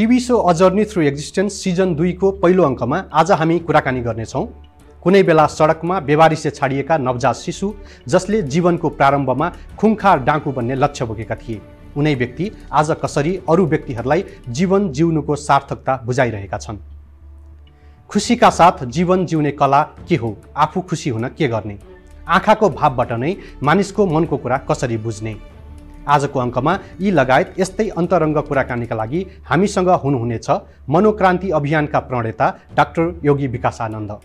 TV so a journey through existence season 2 को पहिलो अंकमा आज हामी कुराकानी गर्नेछौँ। कुनै बेला सडकमा बेवारिसे छाडिएका नवजात शिशु जसले जीवनको प्रारम्भमा खुङखार डाँकु बन्ने लक्ष्य बोकेका थिए, उनै व्यक्ति आज कसरी अरू व्यक्तिहरूलाई जीवन जिउनुको सार्थकता बुझाइरहेका छन्। खुशीका साथ जीवन जिउने कला के हो, आफू खुशी हुन के गर्ने, आँखाको भावबाट नै मानिसको मनको कुरा कसरी बुझ्ने। आजको अंकमा यी लगायत यस्तै अन्तरंग कुराकानीका लागि हामीसँग हुनुहुनेछ मनोक्रांति अभियानका प्रणेता डाक्टर योगी विकासानन्द।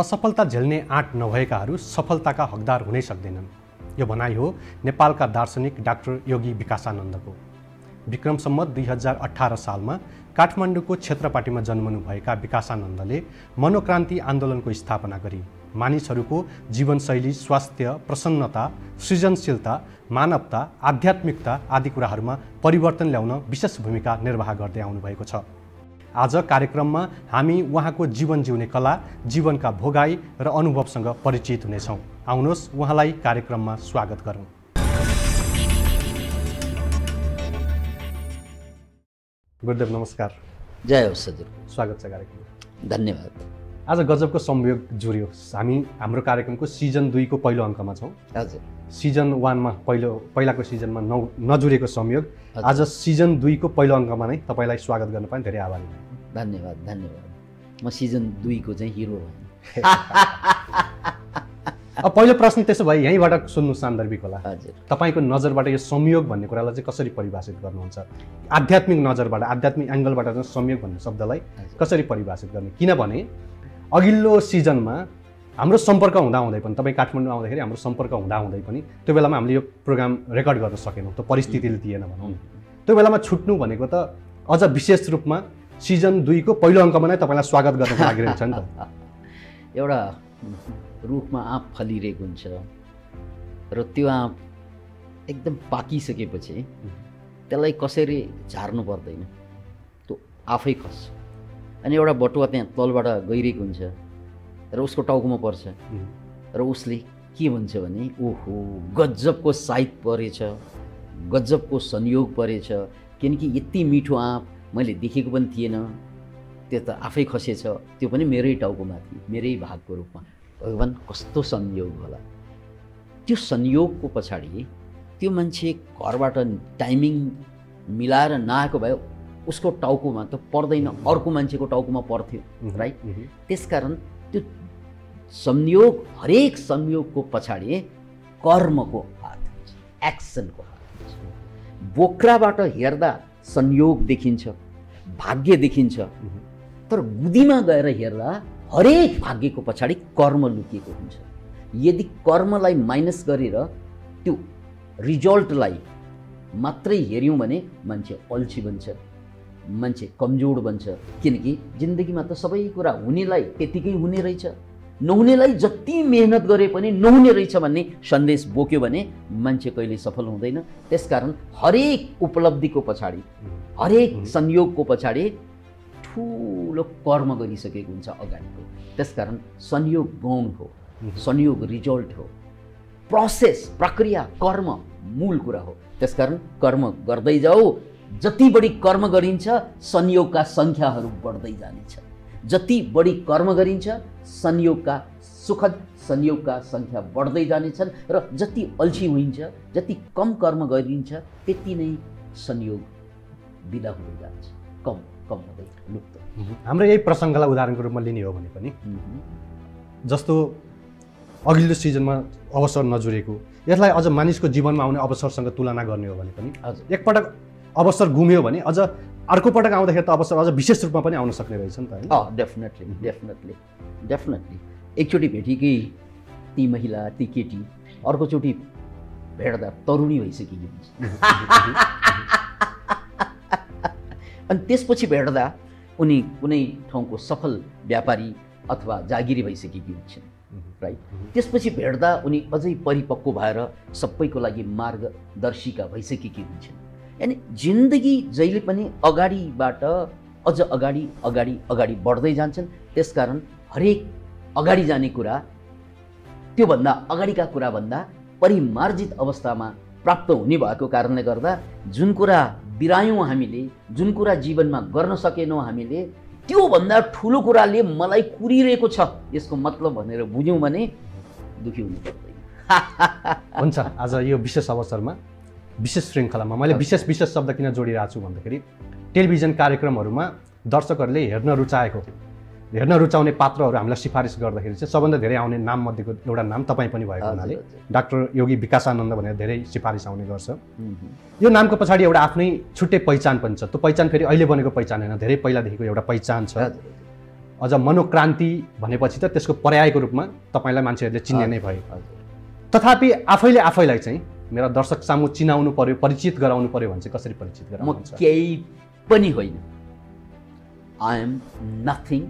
असफलता झेल्ने आँट नभएकाहरू सफलताका हकदार हुनै सक्दैनन्, यो भनाइ हो नेपालका दार्शनिक डाक्टर योगी विकासानन्दको। विक्रम सम्वत 2018 सालमा काठमाडौँको क्षेत्रपाटीमा जन्मनुभएका विकासानन्दले मनोक्रान्ति आन्दोलनको स्थापना गरी मानिसहरूको जीवनशैली, स्वास्थ्य, प्रसन्नता, सृजनशीलता, मानवता, आध्यात्मिकता आदि कुराहरूमा परिवर्तन ल्याउन विशेष भूमिका निर्वाह गर्दै आउनुभएको छ। आज कार्यक्रममा हामी उहाँको जीवन जिउने कला, जीवनका भोगाई र अनुभवसँग परिचित हुनेछौँ। आउनुहोस् उहाँलाई कार्यक्रममा स्वागत गरौँ। गुरुदेव नमस्कार। जय होस् हजुर, स्वागत छ कार्यक्रममा। धन्यवाद। आज गजबको संयोग जुर्यो, हामी हाम्रो कार्यक्रमको सीजन 2 को पहिलो अंकमा छौँ। हजुर, सीजन 1 मा पहिलाको सीजनमा नजुरेको संयोग आज सीजन 2 को पहिलो अंकमा नै तपाईलाई स्वागत गर्न पाएँ, धेरै आभारी। धन्यवाद धन्यवाद। म सीजन 2 को चाहिँ हिरो भएँ। अब पहिलो प्रश्न त्यसो भए यहीँबाट सुन्नु सान्दर्भिक होला। हजुर, तपाईको नजरबाट यो संयोग भन्ने कुरालाई चाहिँ कसरी परिभाषित गर्नुहुन्छ? आध्यात्मिक नजरबाट, आध्यात्मिक एंगलबाट चाहिँ संयोग भन्ने शब्दलाई कसरी परिभाषित गर्ने? किनभने अघिल्लो सीजनमा हाम्रो सम्पर्क हुँदाहुँदै पनि, तपाई काठमाडौँ आउँदाखेरि हाम्रो सम्पर्क हुँदाहुँदै पनि त्यो बेलामा हामीले यो प्रोग्राम रेकर्ड गर्न सकेनौँ, त्यो परिस्थितिले दिएन भनौँ। त्यो बेलामा छुट्नु भनेको त अझ विशेष रूपमा सीजन 2 को पहिलो अंकमा नै तपाईलाई स्वागत गर्न लागिरहेको छ नि त। एउटा रुखमा आँप फलिरहेको हुन्छ र त्यो आँप एकदम पाकिसकेपछि त्यसलाई कसरी झार्नु पर्दैन, त्यो आफै खस्छ। अनि एउटा बटुवा त्यहाँ तलबाट गइरहेको हुन्छ र उसको टाउकोमा पर्छ र उसले के भन्छ भने, ओहो गजबको साइड परेछ, गजबको संयोग परेछ, किनकि यति मिठो आँप मैले देखेको पनि थिएन, त्यो त आफै खसेछ, त्यो पनि मेरै टाउकोमाथि, मेरै भागको रूपमा। भगवान कस्तो संयोग होला। त्यो संयोगको पछाडि त्यो मान्छे घरबाट टाइमिङ मिलाएर नआएको भए उसको टाउकोमा त पर्दैन, अर्को मान्छेको टाउकोमा पर्थ्यो, राइट। त्यसकारण त्यो संयोग, हरेक संयोगको पछाडि कर्मको हात हुन्छ, एक्सनको हात हुन्छ। बोक्राबाट हेर्दा संयोग देखिन्छ, भाग्य देखिन्छ, तर गुदीमा गएर हेर्दा हरेक भाग्यको पछाडि कर्म लुकेको हुन्छ। यदि कर्मलाई माइनस गरेर त्यो रिजल्टलाई मात्रै हेऱ्यौँ भने मान्छे अल्छी बन्छ, मान्छे कमजोर बन्छ। किनकि जिन्दगीमा त सबै कुरा हुनेलाई त्यतिकै हुने रहेछ, नहुनेलाई जति मेहनत गरे पनि नहुने रहेछ भन्ने सन्देश बोक्यो भने मान्छे कहिले सफल हुँदैन। त्यसकारण हरेक उपलब्धिको पछाडि, हरेक संयोगको पछाडि ठुलो कर्म गरिसकेको हुन्छ अगाडिको। त्यसकारण संयोग गौण हो, संयोग रिजल्ट हो, प्रोसेस, प्रक्रिया, कर्म मूल कुरा हो। त्यसकारण कर्म गर्दै जाऊ, जति बढी कर्म गरिन्छ संयोगका संख्याहरू बढ्दै जानेछ, जति बढी कर्म गरिन्छ संयोगका सुखद संयोगका संख्या बढ्दै जानेछन् र जति अल्छी हुन्छ, जति कम कर्म गरिन्छ त्यति नै संयोग बिदा हुँदै जान्छ, कम कम हुँदै लुप्त। हाम्रो यही प्रसङ्गलाई उदाहरणको रूपमा लिने हो भने पनि, जस्तो अघिल्लो सीजनमा अवसर नजुरेको, यसलाई अझ मानिसको जीवनमा आउने अवसरसँग तुलना गर्ने हो भने पनि, एकपटक अवसर घुम्यो भने अझ अर्को पटक आउँदाखेरि त अवसर अझ विशेष रूपमा पनि आउन सक्ने रहेछ नि त। Definitely definitely definitely. एकचोटि भेटेकी ती महिला, ती केटी अर्कोचोटि भेट्दा तरुणी भइसकेकी हुन्छ, अनि त्यसपछि भेट्दा उनी कुनै ठाउँको सफल व्यापारी अथवा जागिरी भइसकेकी हुन्छन्, राइट। त्यसपछि भेट्दा उनी अझै परिपक्व भएर सबैको लागि मार्गदर्शिका भइसकेकी हुन्छन्। यानी जिन्दगी जहिले पनि अगाडिबाट अझ अगाडि बढ्दै जान्छन्। त्यसकारण हरेक अगाडि जाने कुरा त्योभन्दा अगाडिका कुराभन्दा परिमार्जित अवस्थामा प्राप्त हुने भएको कारणले गर्दा जुन कुरा बिरायौँ हामीले, जुन कुरा जीवनमा गर्न सकेनौँ हामीले, त्योभन्दा ठुलो कुराले मलाई कुरिरहेको छ यसको मतलब भनेर बुझ्यौँ भने दुखी हुनु पर्दैन। हुन्छ, आज यो विशेष अवसरमा विशेष श्रृङ्खलामा मैले विशेष शब्द किन जोडिरहेको छु भन्दाखेरि टेलिभिजन कार्यक्रमहरूमा दर्शकहरूले हेर्न रुचाउने पात्रहरू हामीलाई सिफारिस गर्दाखेरि चाहिँ सबभन्दा धेरै आउने नाम मध्येको एउटा नाम तपाईँ पनि भएको हुनाले डाक्टर योगी विकासानन्द भनेर धेरै सिफारिस आउने गर्छ। यो नामको पछाडि एउटा आफ्नै छुट्टै पहिचान पनि छ। त्यो पहिचान फेरि अहिले बनेको पहिचान होइन, धेरै पहिलादेखिको एउटा पहिचान छ। अझ मनोक्रान्ति भनेपछि त त्यसको पर्यायको रूपमा तपाईँलाई मान्छेहरूले चिन्ने नै भयो। तथापि आफैले आफैलाई चाहिँ मेरा दर्शक सामु चिनाउनु पर्यो, परिचित गराउनु पर्यो भने चाहिँ कसरी परिचित गराउनु? म केही पनि होइन, I am nothing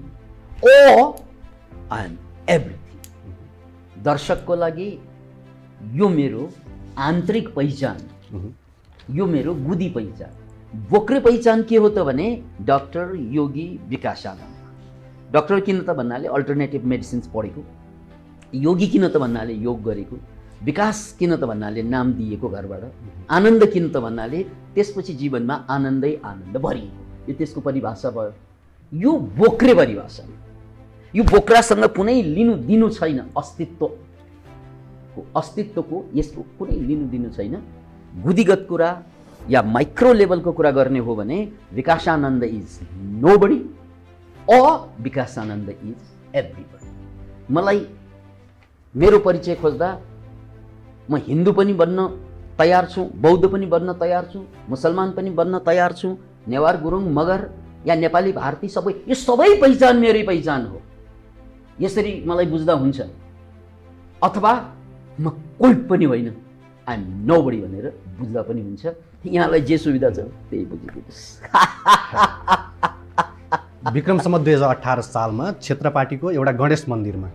or I am everything. दर्शक को लागि यो मेरो आंतरिक पहिचान, यो मेरो गुदी पहिचान, बोक्रे पहिचान के हो त भने डाक्टर योगी विकासानन्द। डाक्टर किन त भन्नाले अल्टरनेटिभ मेडिसिन्स पढेको, योगी किन त भन्नाले योग गरेको, विकास किन त भन्नाले नाम दिएको घरबाट, आनन्द किन त भन्नाले त्यसपछि जीवनमा आनन्दै आनन्द भरिएको। यो त्यसको परिभाषा भयो। यो बोक्रे परिभाषा, यो बोक्रासँग कुनै लिनु दिनु छैन, अस्तित्वको यसको कुनै लिनु दिनु छैन। गुदिगत कुरा या माइक्रो लेभलको कुरा गर्ने हो भने Vikasananda is nobody or Vikasananda is everybody. मलाई मेरो परिचय खोज्दा म हिन्दू पनि बन्न तयार छु, बौद्ध पनि बन्न तयार छु, मुसलमान पनि बन्न तयार छु, नेवार गुरुङ मगर या नेपाली भारती सबै, यो सबै पहिचान मेरै पहिचान हो, यसरी मलाई बुझ्दा हुन्छ। अथवा म कोही पनि होइन, आई एम नोबडी भनेर बुझ्दा पनि हुन्छ। यहाँलाई जे सुविधा छ त्यही बुझिदिनुहोस्। विक्रम सम्वत 2018 सालमा क्षेत्रपाटीको एउटा गणेश मन्दिरमा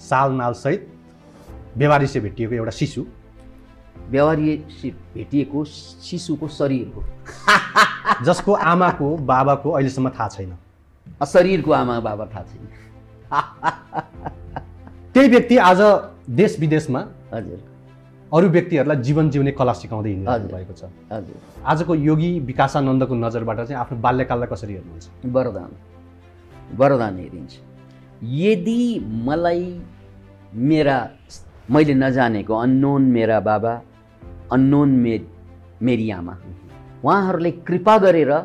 सालनालसहित बेवारिसे भेटिएको एउटा शिशु, बेवारिसे भेटिएको शिशुको शरीर हो जसको आमा को बाबा को अहिलेसम्म थाहा छैन, शरीर को आमा बाबा थाहा छैन। त्यही व्यक्ति आज देश विदेशमा हजुर अरू व्यक्तिहरूलाई जीवन जिउने कला सिकाउँदै हिँड्नु भएको छ। आजको योगी विकासानन्दको नजरबाट चाहिँ आफ्नो बाल्यकाललाई कसरी हेर्नुहुन्छ? वरदान हेरिन्छ। यदि मलाई मैले नजानेको अननोन मेरा बाबा, अननोन मेरी आमा, उहाँहरूले कृपा गरेर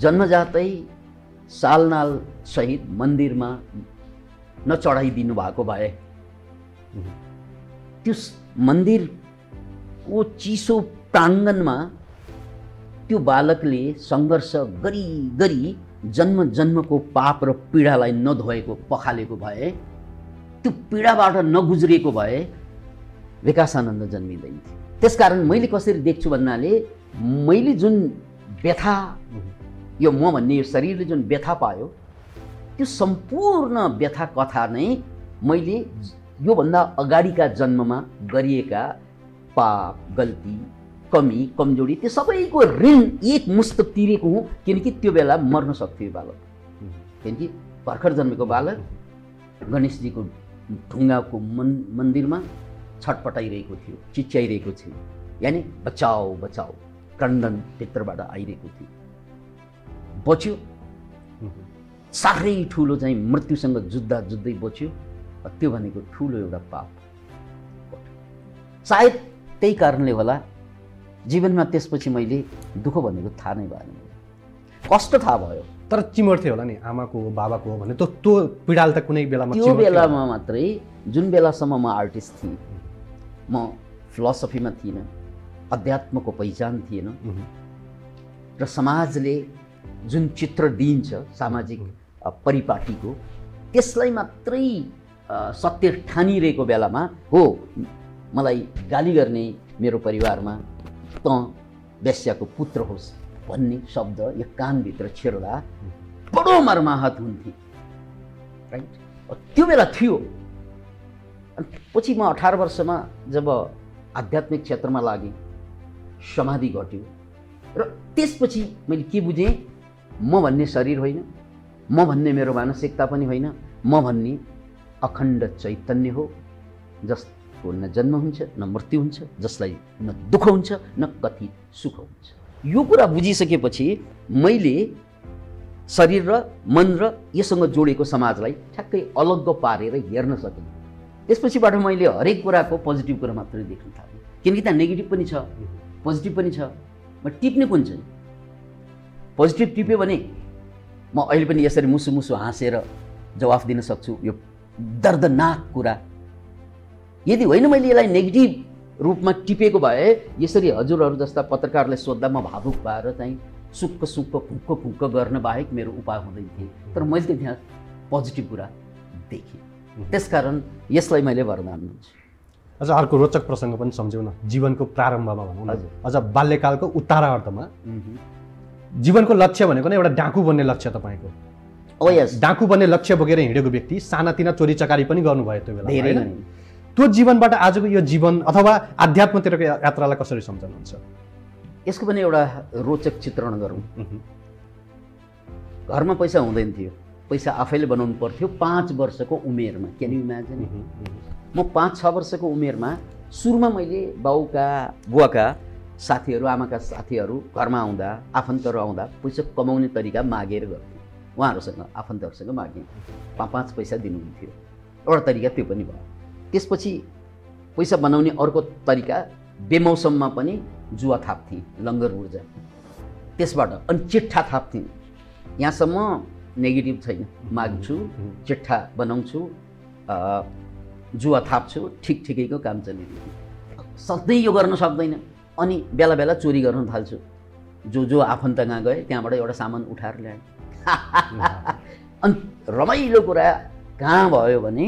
जन्मजातै सालनाल सहित मन्दिरमा नचढाइदिनु भएको भए त्यो मन्दिरको चिसो प्राङ्गणमा त्यो बालकले सङ्घर्ष गरी गरी जन्मको पाप र पीडालाई नधोएको, पखालेको भए, त्यो पीडाबाट नगुज्रिएको भए विकासानन्द जन्मिँदैन थियो। त्यसकारण मैले कसरी देख्छु भन्नाले मैले जुन व्यथा, यो म भन्ने यो शरीरले जुन व्यथा पायो, त्यो सम्पूर्ण व्यथा कथा नै मैले योभन्दा अगाडिका जन्ममा गरिएका पाप, गल्ती, कमी, कमजोरी, त्यो सबैको ऋण एक मुस्त तिरेको हुँ। किनकि त्यो बेला मर्न सक्थ्यो बालक, किनकि भर्खर जन्मेको बालक गणेशजीको ढुङ्गाको मन्दिरमा छटपटाइरहेको थियो, चिच्याइरहेको थियो। यानि बचाओ क्रन्दन भित्रबाट आइरहेको थियो। बच्यो, साह्रै ठुलो चाहिँ मृत्युसँग जुद्दै बच्यो। त्यो भनेको ठुलो एउटा पाप। सायद त्यही कारणले होला जीवनमा त्यसपछि मैले दुःख भनेको थाहा नै भएन, कष्ट थाहा भयो तर चिमर्थ्यो होला नि आमाको हो बाबाको हो भने। त्यो पीडाल त कुनै बेलामा, त्यो बेलामा मात्रै, जुन बेलासम्म म आर्टिस्ट थिएँ, म फिलोसफीमा थिइनँ, अध्यात्मको पहिचान थिएन र समाजले जुन चित्र दिन्छ सामाजिक परिपाटीको, त्यसलाई मात्रै सत्य ठानिरहेको बेलामा हो मलाई गाली गर्ने, मेरो परिवारमा त वेश्याको पुत्र होस् भन्ने शब्द यो कानभित्र छिर्दा बडो मर्माहत हुन्थ्यो, राइट। त्यो बेला थियो। अनि पछि म 18 वर्षमा जब आध्यात्मिक क्षेत्रमा लागेँ, समाधि घट्यो र त्यसपछि मैले के बुझेँ, म भन्ने शरीर होइन, म भन्ने मेरो मानसिकता पनि होइन, म भन्ने अखण्ड चैतन्य हो जसको न जन्म हुन्छ न मृत्यु हुन्छ, जसलाई न दुःख हुन्छ न कति सुख हुन्छ। यो कुरा बुझिसकेपछि मैले शरीर र मन र यससँग जोडेको समाजलाई ठ्याक्कै अलग पारेर हेर्न सकेँ। त्यसपछिबाट मैले हरेक कुराको पोजिटिभ कुरा मात्रै देख्न थालेँ, किनकि त्यहाँ नेगेटिभ पनि छ पोजिटिभ पनि छ। म टिप्ने कुन चाहिँ, पोजिटिभ टिप्यो भने म अहिले पनि यसरी मुसु मुसु हाँसेर जवाफ दिन सक्छु यो दर्दनाक कुरा। यदि होइन मैले यसलाई नेगेटिभ रूपमा टिपेको भए यसरी हजुरहरू जस्ता पत्रकारले सोद्धा म भावुक भएर चाहिँ सुक्क सुक्क फुक्क फुक्क गर्न बाहेक मेरो उपाय हुँदैन थिए। तर मैले त्यहाँ पोजिटिभ कुरा देखेँ, त्यसकारण यसलाई मैले वरदान मान्छु। अझ अर्को रोचक प्रसङ्ग पनि सम्झौँ न, जीवनको प्रारम्भमा भनौँ न, अझ बाल्यकालको उत्तरार्धमा। जीवनको लक्ष्य भनेको नै एउटा डाकु बन्ने लक्ष्य तपाईँको, डाकु बन्ने लक्ष्य बोकेर हिँडेको व्यक्ति सानातिना चोरी चकारी पनि गर्नुभयो त्यो बेला होइन। त्यो जीवनबाट आजको यो जीवन अथवा आध्यात्मतिरको यात्रालाई कसरी सम्झनुहुन्छ? यसको पनि एउटा रोचक चित्रण गरौँ। घरमा पैसा हुँदैन थियो, पैसा आफैले बनाउनु पर्थ्यो। 5 वर्षको उमेरमा, क्यान यु इमेजिन, म 5-6 वर्षको उमेरमा सुरुमा मैले बाउका बुवाका साथीहरू आमाका साथीहरू घरमा आउँदा आफन्तहरू आउँदा पैसा कमाउने तरिका मागेर गर्थेँ। उहाँहरूसँग आफन्तहरूसँग मागेँ, 5-5 पैसा दिनुहुन्थ्यो, एउटा तरिका त्यो पनि भयो। त्यसपछि पैसा बनाउने अर्को तरिका बेमौसममा पनि जुवा थाप्थेँ, लङ्गर ऊर्जा त्यसबाट, अनि चिट्ठा थाप्थेँ। यहाँसम्म नेगेटिभ छैन, माग्छु चिट्ठा बनाउँछु जुवा थाप्छु, ठिक ठिकैको काम चलिरहेको। सधैँ यो गर्न सक्दैन, अनि बेला बेला चोरी गर्न थाल्छु। जो जो आफन्त कहाँ गए त्यहाँबाट एउटा सामान उठाएर ल्याएँ। अनि रमाइलो कुरा कहाँ भयो भने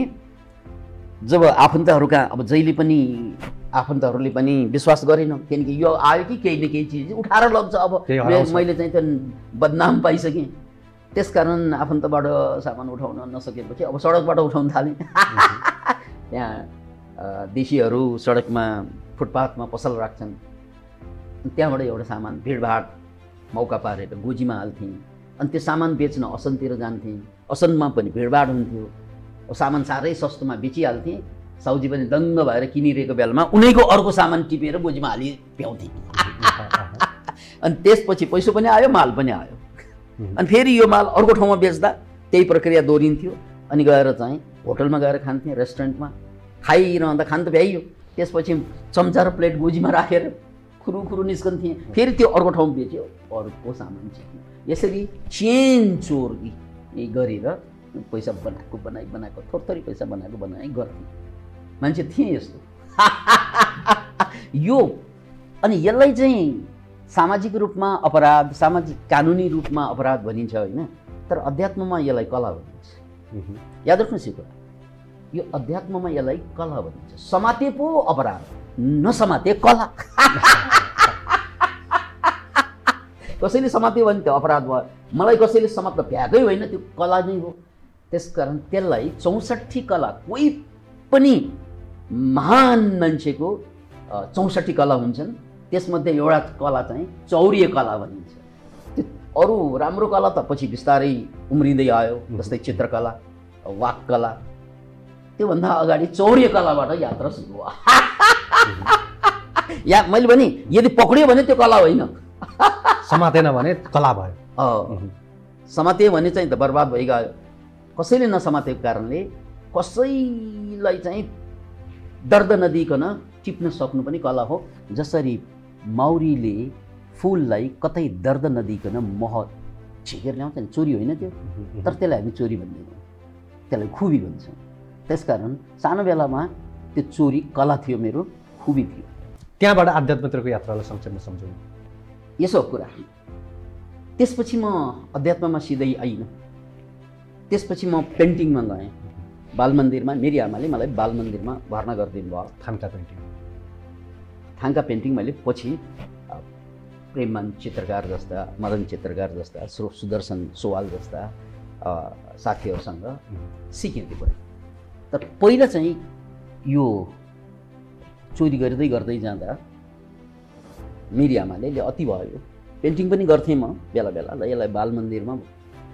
जब आफन्तहरू कहाँ, अब जहिले पनि आफन्तहरूले पनि विश्वास गरेन, किनकि यो आयो कि केही न केही चिज उठाएर लग्छ, अब मैले चाहिँ त्यो बदनाम पाइसकेँ। त्यसकारण आफन्तबाट सामान उठाउन नसकेपछि अब सडकबाट उठाउन थालेँ। त्यहाँ देशीहरू सडकमा फुटपाथमा पसल राख्छन्, त्यहाँबाट एउटा सामान भिडभाड मौका पारेर गोजीमा हाल्थेँ। अनि त्यो सामान बेच्न असनतिर जान्थेँ, असनमा पनि भिडभाड हुन्थ्यो, सामान साह्रै सस्तोमा बेचिहाल्थेँ। साउजी पनि दङ्ग भएर किनिरहेको बेलामा उनीको अर्को सामान टिपेर गोजीमा हालि भ्याउँथे। अनि त्यसपछि पैसो पनि आयो, माल पनि आयो, अनि फेरि यो माल अर्को ठाउँमा बेच्दा त्यही प्रक्रिया दोहोरिन्थ्यो। अनि गएर चाहिँ होटलमा गएर खान्थेँ, रेस्टुरेन्टमा खाइरहँदा खान त भ्याइयो, त्यसपछि चम्चा र प्लेट गोजीमा राखेर खुरु खुरु निस्कन्थेँ, फेरि त्यो अर्को ठाउँ बेच्यो, अर्को सामान बेच्यो। यसरी चेन चोरी गरेर पैसा बनाएको बनाएको थोरथोरी पैसा बनाएको गर्थेँ, मान्छे थिएँ यस्तो। यो अनि यसलाई चाहिँ सामाजिक रूपमा अपराध, सामाजिक कानुनी रूपमा अपराध भनिन्छ होइन, तर अध्यात्ममा यसलाई कला भनिन्छ। याद राख्नुहोस् यो कुरा, यो अध्यात्ममा यसलाई कला भनिन्छ। समाते पो अपराध, नसमाते कला। कसैले समात्यो भने त्यो अपराध भयो, मलाई कसैले समात्न भ्याएकै होइन, त्यो कला नै हो। त्यसकारण त्यसलाई 64 कला, कोही पनि महान मान्छेको 64 कला हुन्छन्, त्यसमध्ये एउटा कला चाहिँ चौरिय कला भनिन्छ। त्यो अरू राम्रो कला त पछि बिस्तारै उम्रिँदै आयो, जस्तै चित्रकला, वाक कला, त्योभन्दा अगाडि चौरिय कलाबाट यात्रा सुरु भयो। या मैले भने यदि पक्रियो भने त्यो कला होइन, समातेन भने कला भयो, समाते भने चाहिँ त बर्बाद भइगयो। कसैले नसमातेको कारणले कसैलाई चाहिँ दर्द नदिइकन टिप्न सक्नु पनि कला हो, जसरी मौरीले फुललाई कतै दर्द नदिइकन मह छिकेर ल्याउँछ नि, चोरी होइन त्यो, तर त्यसलाई हामी चोरी भन्दैनौँ, त्यसलाई खुबी भन्छौँ। त्यसकारण सानो बेलामा त्यो चोरी कला थियो, मेरो खुबी थियो। त्यहाँबाट आध्यात्मतिरको यात्रालाई संक्षेपमा सम्झौँ, यसो कुरा। त्यसपछि म अध्यात्ममा सिधै आइनँ, त्यसपछि म पेन्टिङमा गएँ। बाल मन्दिरमा मेरी आमाले मलाई बाल मन्दिरमा भर्ना गरिदिनु भयो, थाङ्का पेन्टिङ। थाङ्का पेन्टिङ मैले पछि प्रेममान चित्रकार जस्ता, मदन चित्रकार जस्ता, सुदर्शन सोवाल जस्ता साथीहरूसँग सिकेँ त्यो कुरा। तर पहिला चाहिँ यो चोरी गर्दै गर्दै जाँदा मेरी आमाले अति भयो। पेन्टिङ पनि गर्थेँ म बेला बेला, ल यसलाई बाल मन्दिरमा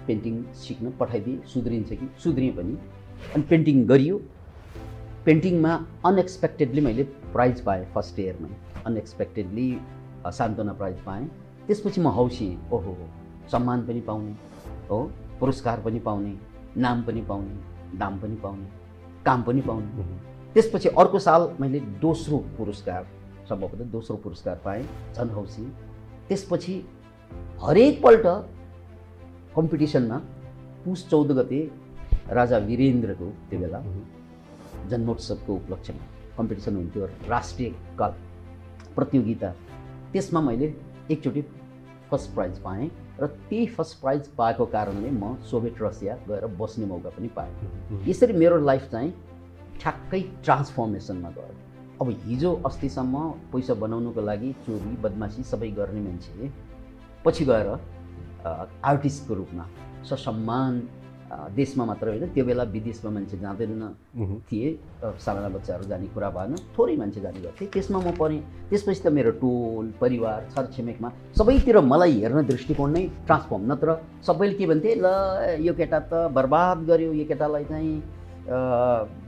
पेन्टिङ सिक्न पठाइदिएँ। सुध्रिन्छ कि सुध्रिएँ पनि, अनि पेन्टिङ गरियो। पेन्टिङमा अनएक्सपेक्टेडली मैले प्राइज पाएँ। फर्स्ट इयरमै अनएक्सपेक्टेडली सान्त्वना प्राइज पाएँ। त्यसपछि म हौसिएँ, ओहो सम्मान पनि पाउने हो, पुरस्कार पनि पाउने, नाम पनि पाउने, दाम पनि पाउने, काम पनि पाउने। त्यसपछि अर्को साल मैले दोस्रो पुरस्कार, सम्भवतः दोस्रो पुरस्कार पाएँ, झन् हौसिएँ। त्यसपछि हरेकपल्ट कम्पिटिसनमा पुस 14 गते राजा वीरेन्द्रको त्यो बेला जन्मोत्सवको उपलक्ष्यमा कम्पिटिसन हुन्थ्यो, राष्ट्रिय कला प्रतियोगिता। त्यसमा मैले एकचोटि फर्स्ट प्राइज पाएँ र त्यही फर्स्ट प्राइज पाएको कारणले म सोभियत रसिया गएर बस्ने मौका पनि पाएँ। यसरी मेरो लाइफ चाहिँ ठ्याक्कै ट्रान्सफर्मेसनमा गयो। अब हिजो अस्तिसम्म पैसा बनाउनुको लागि चोरी बदमासी सबै गर्ने मान्छे पछि गएर आर्टिस्टको रूपमा ससम्मान, देशमा मात्र होइन त्यो बेला विदेशमा मान्छे जाँदैन थिए, सामान्य बच्चाहरू जाने कुरा भएन, थोरै मान्छे जाने गर्थे। त्यसमा म परेँ। त्यसपछि त मेरो टोल परिवार छरछिमेकमा सबैतिर मलाई हेर्ने दृष्टिकोण नै ट्रान्सफर्म, नत्र सबैले के भन्थे, ल यो केटा त बर्बाद गर्यो, यो केटालाई चाहिँ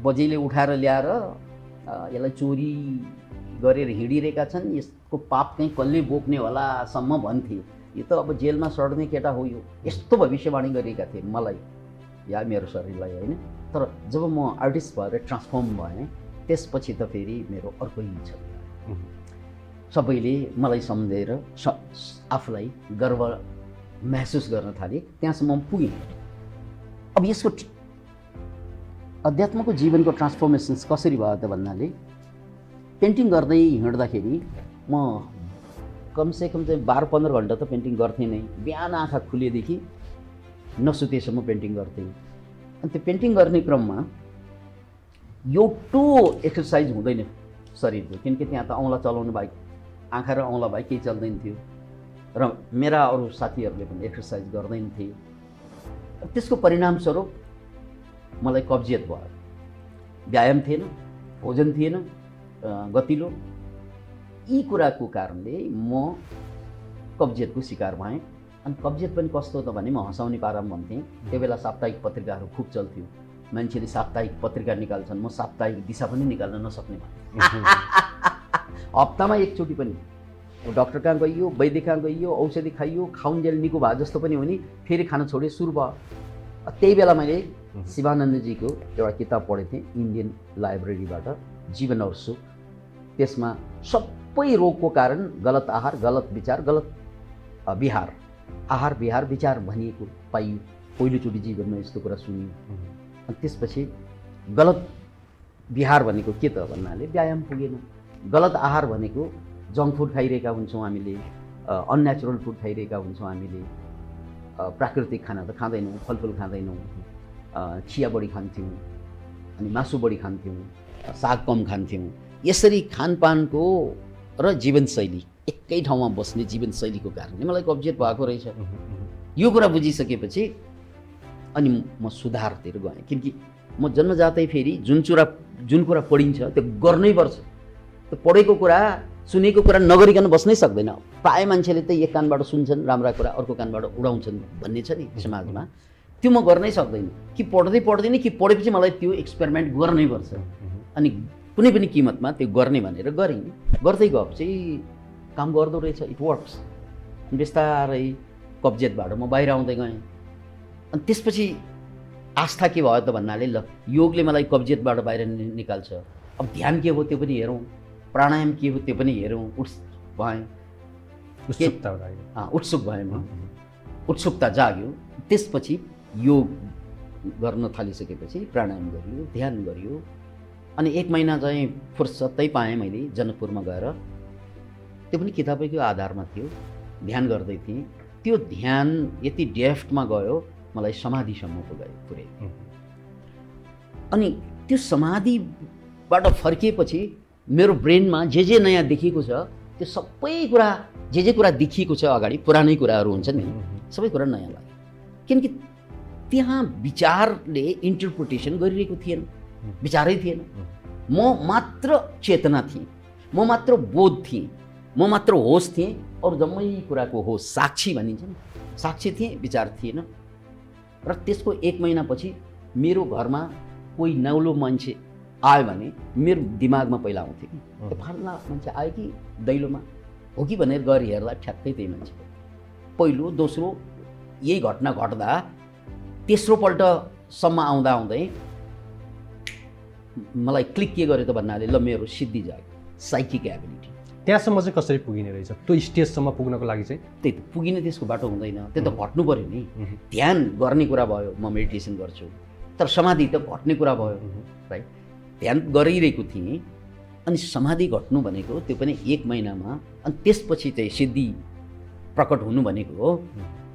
बजेले उठाएर ल्याएर यसलाई चोरी गरेर हिँडिरहेका छन्, यसको पाप चाहिँ कसले बोक्ने होलासम्म भन्थे, यो त अब जेलमा सड्ने केटा हो, यो यस्तो भविष्यवाणी गरेका थिए मलाई या मेरो शरीरलाई, होइन। तर जब म आर्टिस्ट भएर ट्रान्सफर्म भएँ त्यसपछि त फेरि मेरो अर्को इच्छा, सबैले मलाई सम्झेर आफूलाई गर्व महसुस गर्न थालेँ, त्यहाँसम्म पुगेँ। अब यसको अध्यात्मको जीवनको ट्रान्सफर्मेसन कसरी भयो त भन्नाले, पेन्टिङ गर्दै हिँड्दाखेरि म कमसेकम चाहिँ 12-15 घन्टा त पेन्टिङ गर्थेँ नै। बिहान आँखा खुलेदेखि नसुतेसम्म पेन्टिङ गर्थेँ। अनि त्यो पेन्टिङ गर्ने क्रममा एउटो एक्सर्साइज हुँदैन शरीरको, किनकि त्यहाँ त औँला चलाउनु बाहेक, आँखा र औँला बाहेक केही चल्दैन थियो। र मेरा अरू साथीहरूले पनि एक्सर्साइज गर्दैन थिए। त्यसको परिणामस्वरूप मलाई कब्जियत भयो। व्यायाम थिएन, भोजन थिएन गतिलो, यी कुराको कारणले म कब्जियतको शिकार भएँ। अनि कब्जियत पनि कस्तो त भने, म हँसाउने पारामा भन्थेँ। त्यो बेला साप्ताहिक पत्रिकाहरू खुब चल्थ्यो, मान्छेले साप्ताहिक पत्रिका निकाल्छन्, म साप्ताहिक दिशा पनि निकाल्न नसक्ने भएँ। हप्तामा एकचोटि पनि डक्टर कहाँ गइयो, वैद्य कहाँ गइयो, औषधि खाइयो, खाउन्जेल निको भए जस्तो पनि हुने, फेरि खान छोडे, सुरु भयो। त्यही बेला मैले शिवानन्द जीको एउटा किताब पढेको थिएँ इन्डियन लाइब्रेरीबाट, जीवन और सुख। त्यसमा सबै रोगको कारण गलत आहार, गलत विचार, गलत विहार, आहार विहार विचार भनिएको पाइयो। पहिलोचोटि जीवनमा यस्तो कुरा सुनियो। अनि त्यसपछि गलत विहार भनेको के त भन्नाले व्यायाम पुगेन, गलत आहार भनेको जङ्क फुड खाइरहेका हुन्छौँ हामीले, अन्नेचुरल फुड खाइरहेका हुन्छौँ हामीले, प्राकृतिक खाना त खाँदैनौँ, फलफुल खाँदैनौँ, चिया बढी खान्थ्यौँ अनि मासु बढी खान्थ्यौँ, साग कम खान्थ्यौँ। यसरी खानपानको र जीवनशैली एकै ठाउँमा बस्ने जीवनशैलीको कारणले मलाई कब्जियत भएको रहेछ। यो कुरा बुझिसकेपछि अनि म सुधारतिर गएँ, किनकि म जन्मजातै फेरि जुन कुरा पढिन्छ त्यो गर्नैपर्छ। त्यो पढेको कुरा सुनेको कुरा नगरिकन बस्नै सक्दैन। प्रायः मान्छेले त एक कानबाट सुन्छन् राम्रा कुरा, अर्को कानबाट उडाउँछन् भन्ने छ नि समाजमा, त्यो म गर्नै सक्दैन। कि पढ्दै पढ्दैन कि पढेपछि मलाई त्यो एक्सपेरिमेन्ट गर्नैपर्छ, अनि कुनै पनि किमतमा त्यो गर्ने भनेर गरेँ। गर्दै गएपछि काम गर्दो रहेछ, इट वर्क्स। बिस्तारै कब्जियतबाट म बाहिर आउँदै गएँ। अनि त्यसपछि आस्था के भयो त भन्नाले, ल योगले मलाई कब्जियतबाट बाहिर निकाल्छ, अब ध्यान के हो त्यो पनि हेरौँ, प्राणायाम के हो त्यो पनि हेरौँ। उत्सुक भएँ म, उत्सुकता जाग्यो। त्यसपछि योग गर्न थालिसकेपछि प्राणायाम गरियो, ध्यान गरियो। अनि 1 महिना चाहिँ फुर्सदै पाएँ मैले जनकपुरमा गएर। त्यो पनि किताबैको आधारमा थियो, ध्यान गर्दै थिएँ। त्यो ध्यान यति डेफ्टमा गयो, मलाई समाधिसम्म पुग्यो पुरै। अनि त्यो समाधिबाट फर्किएपछि मेरो ब्रेनमा जे नयाँ देखिएको छ त्यो सबै कुरा, जे कुरा देखिएको छ अगाडि पुरानै कुराहरू हुन्छ नि, सबै कुरा नयाँ लाग्यो। किनकि त्यहाँ विचारले इन्टरप्रिटेसन गरिरहेको थिएन, विचारै थिएन। म मात्र चेतना थिएँ, म मात्र बोध थिएँ, म मात्र होस थिएँ। अरू जम्मै कुराको होस साक्षी भनिन्छ नि, साक्षी थिएँ, विचार थिएन। र त्यसको एक महिनापछि मेरो घरमा कोही नौलो मान्छे आयो भने मेरो दिमागमा पहिला आउँथ्यो कि त्यो फल्ला मान्छे आयो कि दैलोमा हो कि भनेर गएर हेर्दा ठ्याक्कै त्यही मान्छे। पहिलो दोस्रो यही घटना घट्दा तेस्रो पल्टसम्म आउँदा आउँदै मलाई क्लिक के गर्यो त भन्नाले ल मेरो सिद्धि जाग्यो, साइकिक एबिलिटी। त्यहाँसम्म चाहिँ कसरी पुगिने रहेछ त्यो स्टेजसम्म पुग्नको लागि? चाहिँ त्यही त पुगिने, त्यसको बाटो हुँदैन, त्यो त घट्नु पऱ्यो नि। ध्यान गर्ने कुरा भयो, म मेडिटेसन गर्छु, तर समाधि त घट्ने कुरा भयो, राइट। ध्यान गरिरहेको थिएँ अनि समाधि घट्नु भनेको त्यो पनि एक महिनामा, अनि त्यसपछि चाहिँ सिद्धि प्रकट हुनु भनेको हो।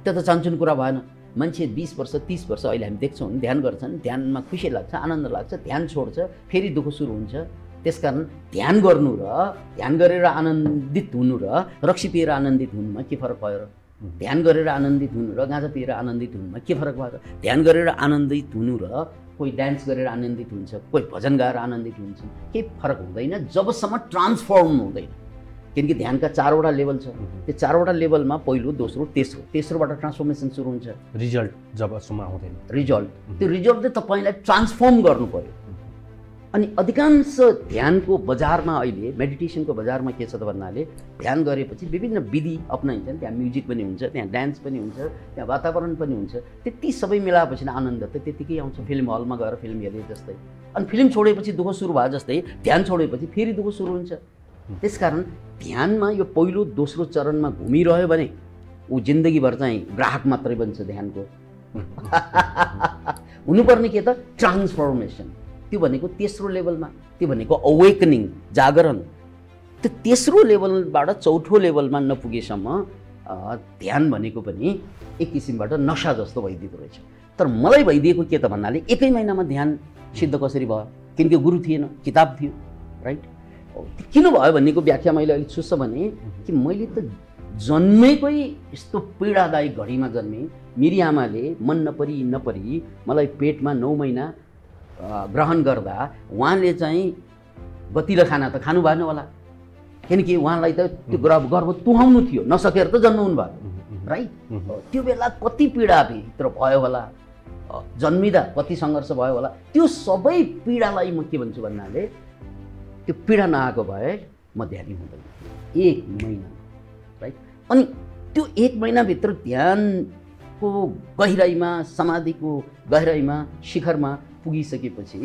त्यो त चान्चुन कुरा भएन। मान्छे 20 वर्ष 30 वर्ष अहिले हामी देख्छौँ नि ध्यान गर्छन्, ध्यानमा खुसी लाग्छ, आनन्द लाग्छ, ध्यान छोड्छ, फेरि दुःख सुरु हुन्छ। त्यसकारण ध्यान गर्नु र ध्यान गरेर आनन्दित हुनु र रक्सी पिएर आनन्दित हुनुमा के फरक भयो र? ध्यान गरेर आनन्दित हुनु र गाँजा पिएर आनन्दित हुनुमा के फरक भयो र? ध्यान गरेर आनन्दित हुनु र कोही डान्स गरेर आनन्दित हुन्छ, कोही भजन गाएर आनन्दित हुन्छ, केही फरक हुँदैन जबसम्म ट्रान्सफर्म हुँदैन। किनकि ध्यानका 4वटा लेभल छ, त्यो 4वटा लेभलमा पहिलो दोस्रो तेस्रो, तेस्रोबाट ट्रान्सफर्मेसन सुरु हुन्छ। रिजल्ट जबसम्म आउँदैन, रिजल्ट त्यो रिजल्टले तपाईँलाई ट्रान्सफर्म गर्नु पर्यो। अनि अधिकांश ध्यानको बजारमा अहिले मेडिटेसनको बजारमा के छ त भन्नाले ध्यान गरेपछि विभिन्न विधि अपनाइन्छ, त्यहाँ म्युजिक पनि हुन्छ, त्यहाँ डान्स पनि हुन्छ, त्यहाँ वातावरण पनि हुन्छ। त्यति सबै मिलाएपछि आनन्द त त्यतिकै आउँछ, फिल्म हलमा गएर फिल्म हेरे जस्तै। अनि फिल्म छोडेपछि दुःख सुरु भयो जस्तै, ध्यान छोडेपछि फेरि दुःख सुरु हुन्छ। त्यसकारण ध्यानमा यो पहिलो दोस्रो चरणमा घुमिरह्यो भने ऊ जिन्दगीभर चाहिँ ग्राहक मात्रै बन्छ ध्यानको। हुनुपर्ने के त ट्रान्सफर्मेसन, त्यो भनेको तेस्रो लेभलमा, त्यो भनेको अवेकनिङ, जागरण। त्यो तेस्रो लेभलबाट चौथो लेभलमा नपुगेसम्म ध्यान भनेको पनि एक किसिमबाट नशा जस्तो भइदिएको रहेछ। तर मलाई भइदिएको के त भन्नाले एकै महिनामा ध्यान सिद्ध कसरी भयो? किनकि गुरु थिएन, किताब थियो, राइट। किन भयो भन्नेको व्याख्या मैले अलिक सुस्छ भने कि मैले त जन्मेकै यस्तो पीडादायी घडीमा जन्मेँ। मेरी आमाले मन नपरी नपरी मलाई पेटमा 9 महिना ग्रहण गर्दा उहाँले चाहिँ गतिलो खाना त खानु भएन होला, किनकि उहाँलाई त त्यो गर्भ तुहाउनु थियो, नसकेर त जन्माउनु भयो, राइट। त्यो बेला कति पीडाभित्र भयो होला, जन्मिँदा कति सङ्घर्ष भयो होला। त्यो सबै पीडालाई म के भन्छु भन्नाले त्यो पीडा नआएको भए म ध्यानी हुँदैन। 1 महिना, राइट। अनि त्यो 1 महिनाभित्र ध्यानको गहिराइमा, समाधिको गहिराइमा, शिखरमा पुगिसकेपछि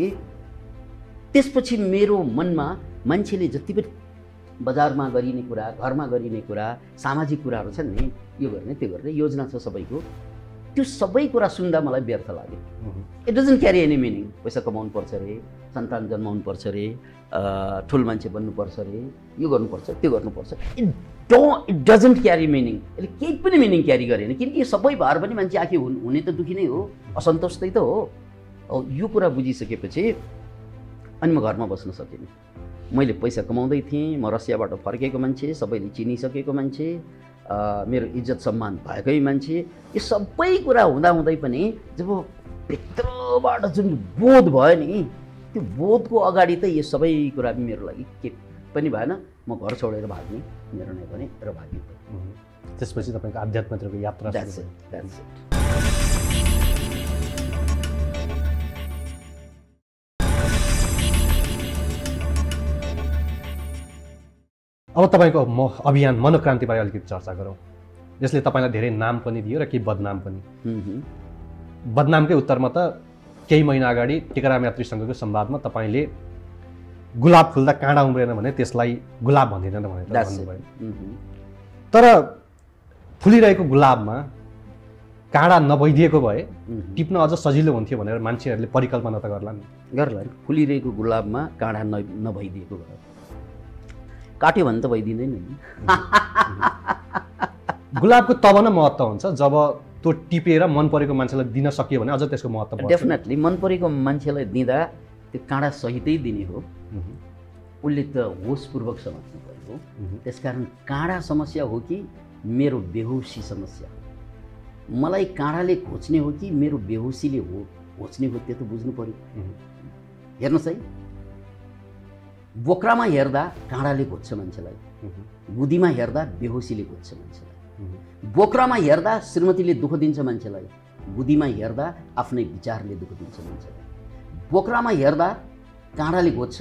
त्यसपछि मेरो मनमा मान्छेले जति पनि बजारमा गरिने कुरा, घरमा गरिने कुरा, सामाजिक कुराहरू छन् नि, यो गर्ने त्यो गर्ने योजना छ सबैको, त्यो सबै कुरा सुन्दा मलाई व्यर्थ लाग्यो। It doesn't carry any meaning. पैसा कमाउनु पर्छ अरे, सन्तान जन्माउनु पर्छ अरे, ठुलो मान्छे बन्नुपर्छ अरे, यो गर्नुपर्छ त्यो गर्नुपर्छ, इट डजन्ट क्यारी मिनिङ। यसले केही पनि मिनिङ क्यारी गरेन, किनकि यो सबै भएर पनि मान्छे आखिर हुने त दुःखी नै हो, असन्तोष त हो। यो कुरा बुझिसकेपछि अनि म घरमा बस्न सकिनँ। मैले पैसा कमाउँदै थिएँ, म रसियाबाट फर्केको मान्छे, सबैले चिनिसकेको मान्छे, मेरो इज्जत सम्मान भएकै मान्छे। यो सबै कुरा हुँदाहुँदै पनि जब भित्रबाट जुन बोध भयो नि, त्यो बोधको अगाडि त यो सबै कुरा मेरो लागि के पनि भएन। म घर छोडेर भाग्ने निर्णय गरेँ र भाग्ने। त्यसपछि तपाईँको आध्यात्मतिरको यात्रा अब तपाईको अभियान मनोक्रान्तिबारे अलिकति चर्चा गरौँ, जसले तपाईँलाई धेरै नाम पनि दियो र केही बदनाम पनि। बदनामकै उत्तरमा त केही महिना अगाडि टिकाराम यात्रीसँगको संवादमा तपाईँले गुलाब फुल्दा काँडा उम्रेन भने त्यसलाई गुलाब भन्दिनन् भनेर भन्नुभयो। तर फुलिरहेको गुलाबमा काँडा नभइदिएको भए टिप्न अझ सजिलो हुन्थ्यो भनेर मान्छेहरूले परिकल्पना त गर्लान्। फुलिरहेको गुलाबमा काँडा नभइदिएको भए काट्यो भने त भइदिँदैन नि। गुलाबको तब न महत्त्व हुन्छ जब त्यो टिपेर मन परेको मान्छेलाई दिन सकियो भने अझ त्यसको महत्त्व हुन्छ। डेफिनेटली मन परेको मान्छेलाई दिँदा त्यो काँडा सहितै दिने हो, उसले त होसपूर्वक समझ्नु पर्यो। त्यसकारण काँडा समस्या हो कि मेरो बेहोसी समस्या हो? मलाई काँडाले खोज्ने हो कि मेरो बेहोसीले हो खोज्ने हो, त्यो त बुझ्नु पर्यो। हेर्नुहोस् है, बोक्रामा हेर्दा काँडाले खोज्छ मान्छेलाई, गुदीमा हेर्दा बेहोसीले खोज्छ मान्छेलाई। बोक्रामा हेर्दा श्रीमतीले दुःख दिन्छ मान्छेलाई, गुदीमा हेर्दा आफ्नै विचारले दुःख दिन्छ मान्छेलाई। बोक्रामा हेर्दा काँडाले खोज्छ,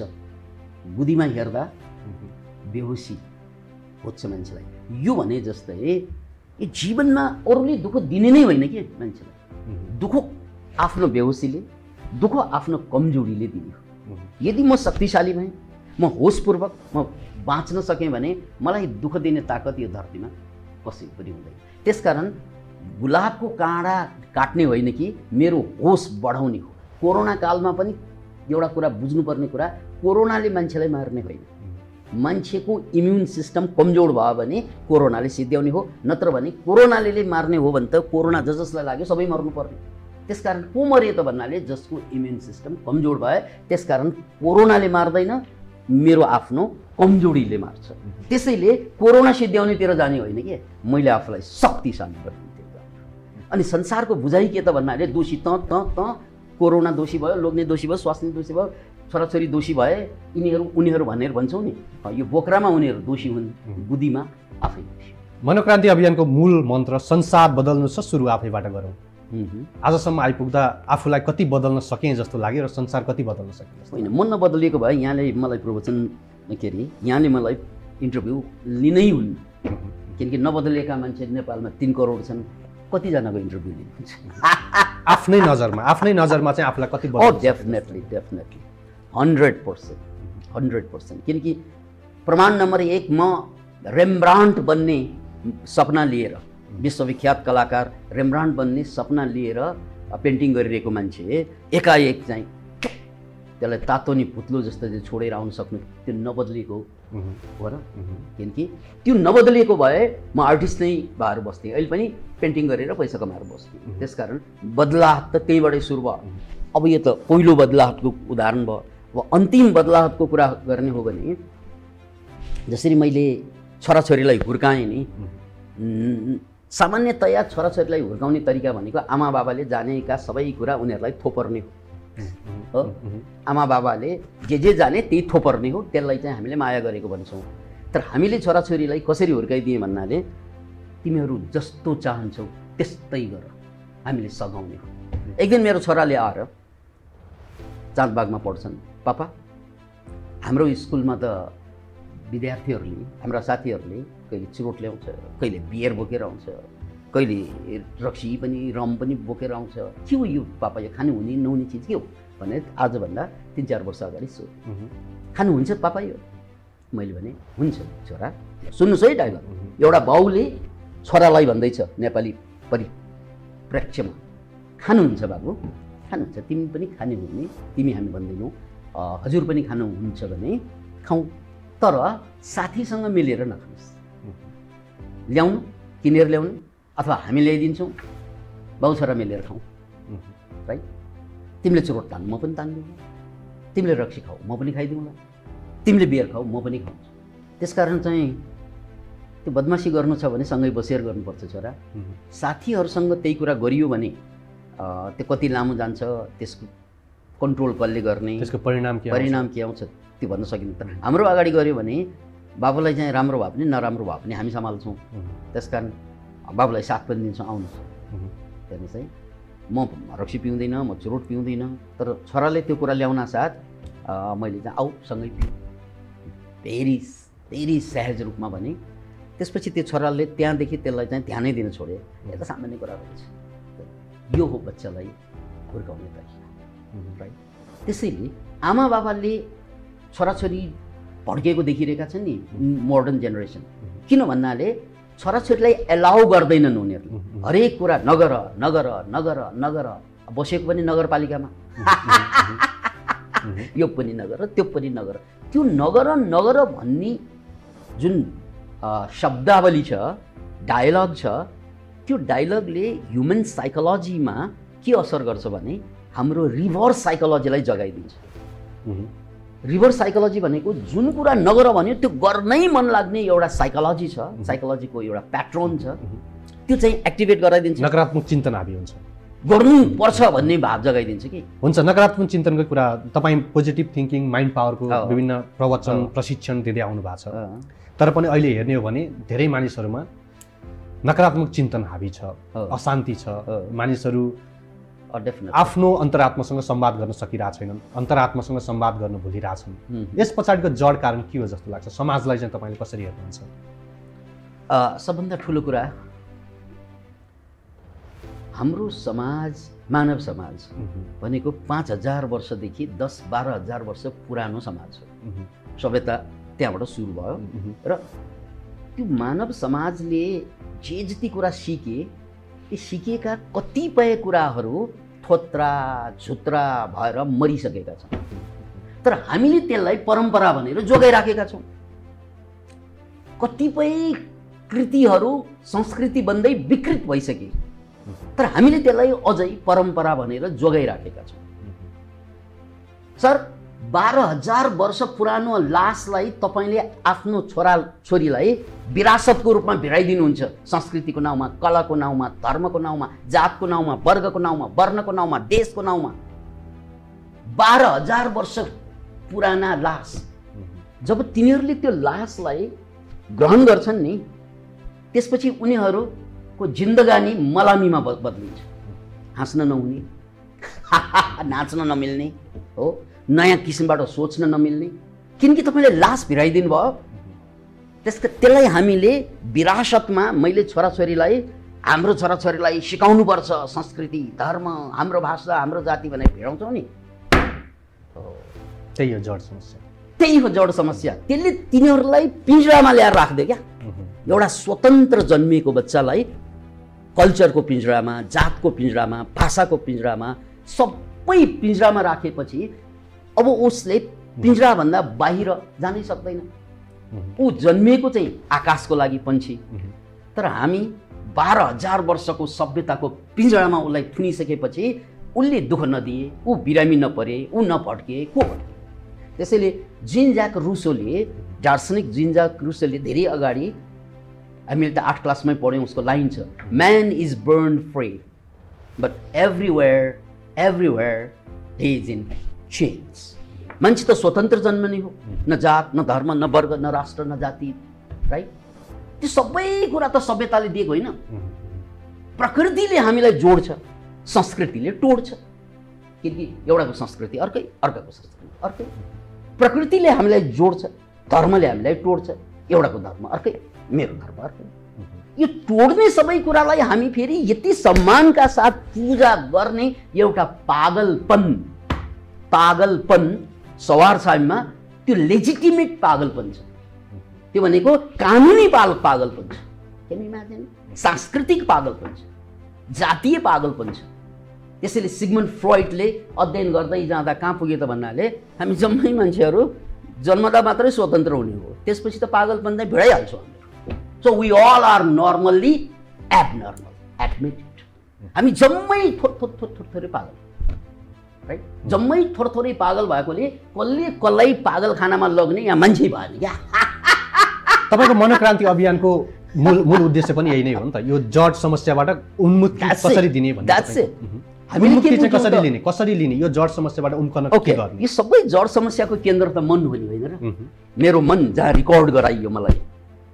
गुदीमा हेर्दा बेहोसी खोज्छ मान्छेलाई। यो भने जस्तै ये जीवन में अरूले दुःख दिने नै होइन कि मान्छेलाई, दुःख आफ्नो बेहोसीले, दुःख आफ्नो कमजोरीले दिने हो। यदि म शक्तिशाली भएँ, म होसपूर्वक म बाँच्न सकेँ भने मलाई दुःख दिने ताकत यो धरतीमा कसै पनि हुँदैन। त्यसकारण गुलाबको काँडा काट्ने होइन कि मेरो होस बढाउने हो। कोरोना कालमा पनि एउटा कुरा बुझ्नुपर्ने कुरा, कोरोनाले मान्छेलाई मार्ने होइन, मान्छेको इम्युन सिस्टम कमजोर भयो भने कोरोनाले सिद्ध्याउने हो, नत्र भने कोरोनाले मार्ने हो भने त कोरोना जसलाई लाग्यो सबै मर्नुपर्ने। त्यसकारण को मर्यो त भन्नाले जसको इम्युन सिस्टम कमजोर भयो। त्यसकारण कोरोनाले मार्दैन, मेरो आफ्नो कमजोरीले मार्छ। त्यसैले कोरोना सिद्ध्याउनेतिर जाने होइन कि मैले आफूलाई शक्तिशाली गर्नुतिर जाने। अनि संसारको बुझाइ के त भन्नाले दोषी त कोरोना दोषी भयो, लोग्ने दोषी भयो, स्वास्नी दोषी भयो, छोराछोरी दोषी भए, यिनीहरू उनीहरू भनेर भन्छौ नि। यो बोक्रामा उनीहरू दोषी हुन्, बुद्धिमा आफै दोषी। मनोक्रान्ति अभियानको मूल मन्त्र संसार बदल्नु छ, सुरु आफैबाट गरौँ। आजसम्म आइपुग्दा आफूलाई कति बदल्न सकेँ जस्तो लाग्यो र संसार कति बदल्न सकेँ? होइन, मन नबदलिएको भए यहाँले मलाई प्रवचन के अरे यहाँले मलाई इन्टरभ्यू लिनै हुन्, किनकि नबदलिएका मान्छे नेपालमा 3 करोड छन्, कतिजनाको इन्टरभ्यू लिनुहुन्छ? आफ्नै नजरमा, आफ्नै नजरमा चाहिँ आफूलाई कति बदल्नु? डेफिनेटली डेफिनेटली 100%, क्योंकि प्रमाण नंबर 1 में रेमब्रान्ड बनने सपना लिएर विश्वविख्यात कलाकार रेमब्रान्ड बनने सपना लिएर पेन्टिङ गरिरहेको मान्छे एकाएक चाहिँ त्यसलाई तातोनी पुत्लो जस्तो छोडेर आउन सक्नु त्यो नबदलिएको हो र। किनकि त्यो नबदलिएको भए म आर्टिस्ट नै भएर बस्थेँ, अहिले पनि पेन्टिङ गरेर पैसा कमाएर बस्थेँ। त्यसकारण बदलाव त त्यहीबाटै सुरु भयो। अब यो त पहिलो बदलावको उदाहरण भयो। अब अन्तिम बदलावको कुरा गर्ने हो भने जसरी मैले छोराछोरीलाई हुर्काएँ नि, सामान्यतया छोराछोरीलाई हुर्काउने तरिका भनेको आमा बाबाले जानेका सबै कुरा उनीहरूलाई थोपर्ने हो। आमा बाबाले जे जे जाने त्यही थोपर्ने हो, त्यसलाई चाहिँ हामीले माया गरेको भन्छौँ। तर हामीले छोराछोरीलाई कसरी हुर्काइदिएँ भन्नाले तिमीहरू जस्तो चाहन्छौ त्यस्तै गर, हामीले सघाउने हो। एक दिन मेरो छोराले आएर चाँदबागमा पढ्छन्, पापा हाम्रो स्कुलमा त विद्यार्थीहरूले हाम्रा साथीहरूले कहिले चिरोट ल्याउँछ, कहिले बियर बोकेर आउँछ, कहिले रक्सी पनि रम पनि बोकेर आउँछ, के हो यो पापा? यो खानु हुने नहुने चिज के हो भनेर आजभन्दा 3-4 वर्ष अगाडि सोधेँ। खानुहुन्छ पापा यो? मैले भने हुन्छ छोरा, सुन्नुहोस् है डाइभर, एउटा बाउले छोरालाई भन्दैछ नेपाली परिप्रेक्ष्यमा, खानुहुन्छ बाबु? खानुहुन्छ, तिमी पनि खाने हो भने, तिमी हामी भन्दैनौ, हजुर पनि खानुहुन्छ भने खाऊ, तर साथीसँग मिलेर नखानुहोस्। ल्याउनु, किनेर ल्याउनु अथवा हामी ल्याइदिन्छौँ, बाउ छोरा मिलेर खाऊ, राइट? तिमीले चुरोट तान्नु, म पनि तान्दिनँ, तिमीले रक्सी खाऊ, म पनि खाइदिउँला, तिमीले बियर खाऊ, म पनि खाउँछु। त्यसकारण चाहिँ त्यो बदमासी गर्नु छ भने सँगै बसेर गर्नुपर्छ छोरा। साथीहरूसँग त्यही कुरा गरियो भने त्यो कति लामो जान्छ, त्यसको कन्ट्रोल कसले गर्ने, त्यसको परिणाम के आउँछ त्यो भन्न सकिन्छ। हाम्रो अगाडि गऱ्यो भने बाबुलाई चाहिँ राम्रो भए पनि नराम्रो भए पनि हामी सम्हाल्छौँ, त्यसकारण बाबुलाई साथ पनि दिन्छौँ। आउनुहोस्, हेर्नुहोस् है, म रक्सी पिउँदिनँ, म चुरोट पिउँदिनँ, तर छोराले त्यो कुरा ल्याउन साथ मैले चाहिँ आऊ सँगै पिउँ, धेरै धेरै सहज रूपमा भने। त्यसपछि त्यो छोराले त्यहाँदेखि त्यसलाई चाहिँ ध्यानै दिन छोड्यो। यो त सामान्य कुरा रहेछ, यो हो बच्चालाई हुर्काउने तरिका, राइट? त्यसैले आमा बाबाले छोराछोरी भड्केको देखिरहेका छन् नि मोडर्न जेनेरेसन, किन भन्नाले छोराछोरीलाई एलाउ गर्दैनन् उनीहरूले। हरेक कुरा नगर नगर नगर नगर, बसेको पनि नगरपालिकामा, यो पनि नगर त्यो पनि नगर। त्यो नगर नगर भन्ने जुन शब्दावली छ, डायलग छ, त्यो डायलगले ह्युमन साइकोलोजीमा के असर गर्छ भने हाम्रो रिभर्स साइकोलोजीलाई जगाइदिन्छ। रिभर्स साइकोलोजी भनेको जुन कुरा नगर भन्यो त्यो गर्नै मन लाग्ने एउटा साइकोलोजी छ, साइकोलोजीको एउटा प्याटर्न छ। त्यो चाहिँ एक्टिभेट गराइदिन्छ, नकारात्मक चिन्तन हाबी हुन्छ, गर्नुपर्छ भन्ने भाव जगाइदिन्छ कि हुन्छ। नकारात्मक चिन्तनको कुरा तपाईं पोजिटिभ थिङ्किङ माइन्ड पावरको विभिन्न प्रवचन प्रशिक्षण दिँदै आउनु भएको छ, तर पनि अहिले हेर्ने हो भने धेरै मानिसहरुमा नकारात्मक चिन्तन हाबी छ, अशान्ति छ, मानिसहरु आफ्नो अन्तरात्मासँग संवाद गर्न सकिरहेका छैनन्, अन्तरात्मासँग संवाद गर्न भुलिरहेका छन्। यस पछाडिको जड कारण के हो जस्तो लाग्छ? समाजलाई चाहिँ तपाईले कसरी हेर्नुहुन्छ? सबभन्दा ठूलो कुरा हाम्रो समाज, मानव समाज भनेको 5000 वर्षदेखि 10-12000 वर्ष पुरानो समाज हो, सभ्यता त्यहाँबाट सुरु भयो र त्यो मानव समाजले जे जति कुरा सिके त्यो सिकेका कतिपय कुराहरू थोत्रा झुत्रा भएर मरिसकेका छन्, तर हामीले त्यसलाई परम्परा भनेर जोगाइराखेका छौँ। कतिपय कृतिहरू संस्कृति बन्दै विकृत भइसके, तर हामीले त्यसलाई अझै परम्परा भनेर जोगाइराखेका छौँ। सर, 12000 वर्ष पुरानो लासलाई तपाईले आफ्नो छोरा छोरीलाई विरासतको रूपमा भिराइदिनुहुन्छ संस्कृतिको नाउँमा, कलाको नाउँमा, धर्मको नाउँमा, जातको नाउँमा, वर्गको नाउँमा, वर्णको नाउँमा, देशको नाउँमा। 12000 वर्ष पुराना लास जब तिनीहरूले त्यो लासलाई ग्रहण गर्छन् नि, त्यसपछि उनीहरूको जिन्दगानी मलामीमा बदलिन्छ। हाँस्न नहुने, नाच्न नमिल्ने हो, नयाँ किसिमबाट सोच्न नमिल्ने, किनकि तपाईले लास भिराइदिनु भयो। त्यसको त्यसलाई हामीले विरासतमा मैले छोराछोरीलाई, हाम्रो छोराछोरीलाई सिकाउनुपर्छ संस्कृति, धर्म, हाम्रो भाषा, हाम्रो जाति भनेर भिडाउँछौँ नि। त्यही हो जड समस्या, त्यही हो जड समस्या। त्यसले तिनीहरूलाई पिंजरामा ल्याएर राख्दै क्या, एउटा स्वतन्त्र जन्मिएको बच्चालाई कल्चरको पिंजरामा, जातको पिंजरामा, भाषाको पिंजरामा, सबै पिंजरामा राखेपछि अब उसले पिंजराभन्दा बाहिर जानै सक्दैन। ऊ जन्मिएको चाहिँ आकाशको लागि पंछी, तर हामी 12000 वर्षको सभ्यताको पिंजरामा उसलाई थुनिसकेपछि उसले दुःख नदिए, ऊ बिरामी नपरे, ऊ नभड्के, को भड्के? त्यसैले जिंजाक रूसोले, दार्शनिक जिंजाक रूसोले धेरै अगाडि, हामीले त 8 क्लासमै पढ्यौं, उसको लाइन छ, man is born free but everywhere he is in chains. मान्छे त स्वतन्त्र जन्म नै हो, न जात, न धर्म, न वर्ग, न राष्ट्र, न जाति, राइट? त्यो सबै कुरा त सभ्यताले दिएको होइन, प्रकृतिले हामीलाई जोड्छ, संस्कृतिले टोड्छ, किनकि एउटाको संस्कृति अर्कै, अर्काको संस्कृति अर्कै। प्रकृतिले हामीलाई जोड्छ, धर्मले हामीलाई टोड्छ, एउटाको धर्म अर्कै, मेरो धर्म अर्कै। यो टोड्ने सबै कुरालाई हामी फेरि यति सम्मानका साथ पूजा गर्ने एउटा पागलपन सवार छ हामीमा। त्यो लेजिटिमेट पागलपन छ, त्यो भनेको कानुनी पागलपन छ, क्यान यु इमेजिन? सांस्कृतिक पागलपन छ, जातीय पागलपन छ। त्यसैले सिगमन्ड फ्रोइडले अध्ययन गर्दै जाँदा कहाँ पुगे त भन्नाले, हामी जम्मै मान्छेहरू जन्मदा मात्रै स्वतन्त्र हुने हो, त्यसपछि त पागलपन चाहिँ भिडाइहाल्छौँ हामीहरू। So we all are normally abnormal, admit it. हामी जम्मै थोरै पागल, राइट? जम्मै थोरै पागल भएकोले कसले कसलाई पागल खानामा लग्ने या मान्छे भएन क्या। तपाईको मनोक्रान्ति अभियानको मूल उद्देश्य पनि यही नै हो नि त, यो जड समस्याबाट उन्मुक्ति कसरी दिने भन्ने। That's it. हामीले के कसरी लिने यो जड समस्याबाट उन्मुक्ति के गर्ने? यो सबै जड समस्याको केन्द्र त मन हो नि, हैन र? मेरो मन जहाँ रेकर्ड गराइयो मलाई,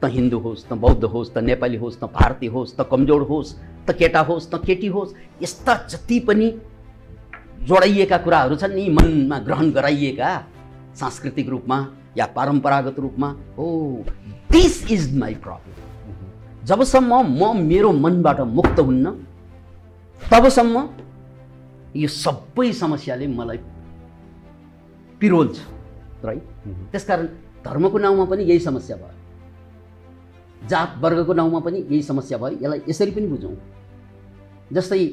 त हिन्दू होस्, त बौद्ध होस्, त नेपाली होस्, त भारतीय होस्, त कमजोर होस्, त केटा होस्, त केटी होस्, यस्ता जति पनि जोडाइएका कुराहरू छन् नि मनमा ग्रहण गराइएका, सांस्कृतिक रूपमा या परम्परागत रूपमा, हो दिस इज माई प्रब्लम। जबसम्म म मेरो मनबाट मुक्त हुन्न, तबसम्म यो सबै समस्याले मलाई पिरोल्छ, राइट? त्यसकारण धर्मको नाउँमा पनि यही समस्या भयो, जात वर्गको नाउँमा पनि यही समस्या भयो। यसलाई यसरी पनि बुझौँ, जस्तै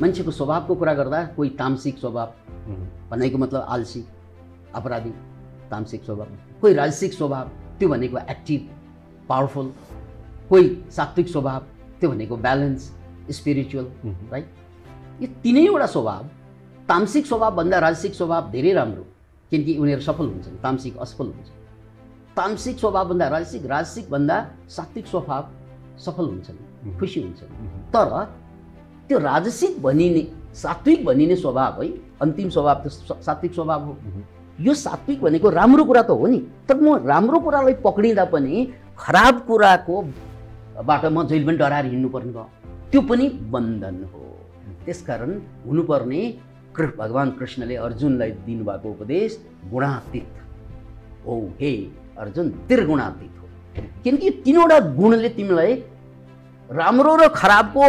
मान्छेको स्वभावको कुरा गर्दा, कोही तामसिक स्वभाव भनेको मतलब आलसी, अपराधी, तामसिक स्वभाव। कोही राजसिक स्वभाव, त्यो भनेको एक्टिभ, पावरफुल। कोही सात्विक स्वभाव, त्यो भनेको ब्यालेन्स, स्पिरिचुअल, राइट? यो तीनैवटा स्वभाव, तामसिक स्वभावभन्दा राजसिक स्वभाव धेरै राम्रो, किनकि उनीहरू सफल हुन्छन्, तामसिक असफल हुन्छ। तामसिक स्वभावभन्दा राजसिक, राजसिकभन्दा सात्विक स्वभाव सफल हुन्छन्। खुसी हुन्छ। तर त्यो राजसिक भनिने, सात्विक भनिने स्वभाव है, अन्तिम स्वभाव त सात्विक स्वभाव हो। यो सात्विक भनेको राम्रो कुरा त हो नि, तर म राम्रो कुरालाई पक्रिँदा पनि खराब कुराको बाटोमा जहिले पनि डराएर हिँड्नुपर्ने भयो, त्यो पनि बन्धन हो। त्यसकारण हुनुपर्ने भगवान कृष्णले अर्जुनलाई दिनुभएको उपदेश गुणातीत हो, हे अर्जुन त्रिगुणातीत हो, किनकि तीनवटा गुणले तिमीलाई राम्रो र खराबको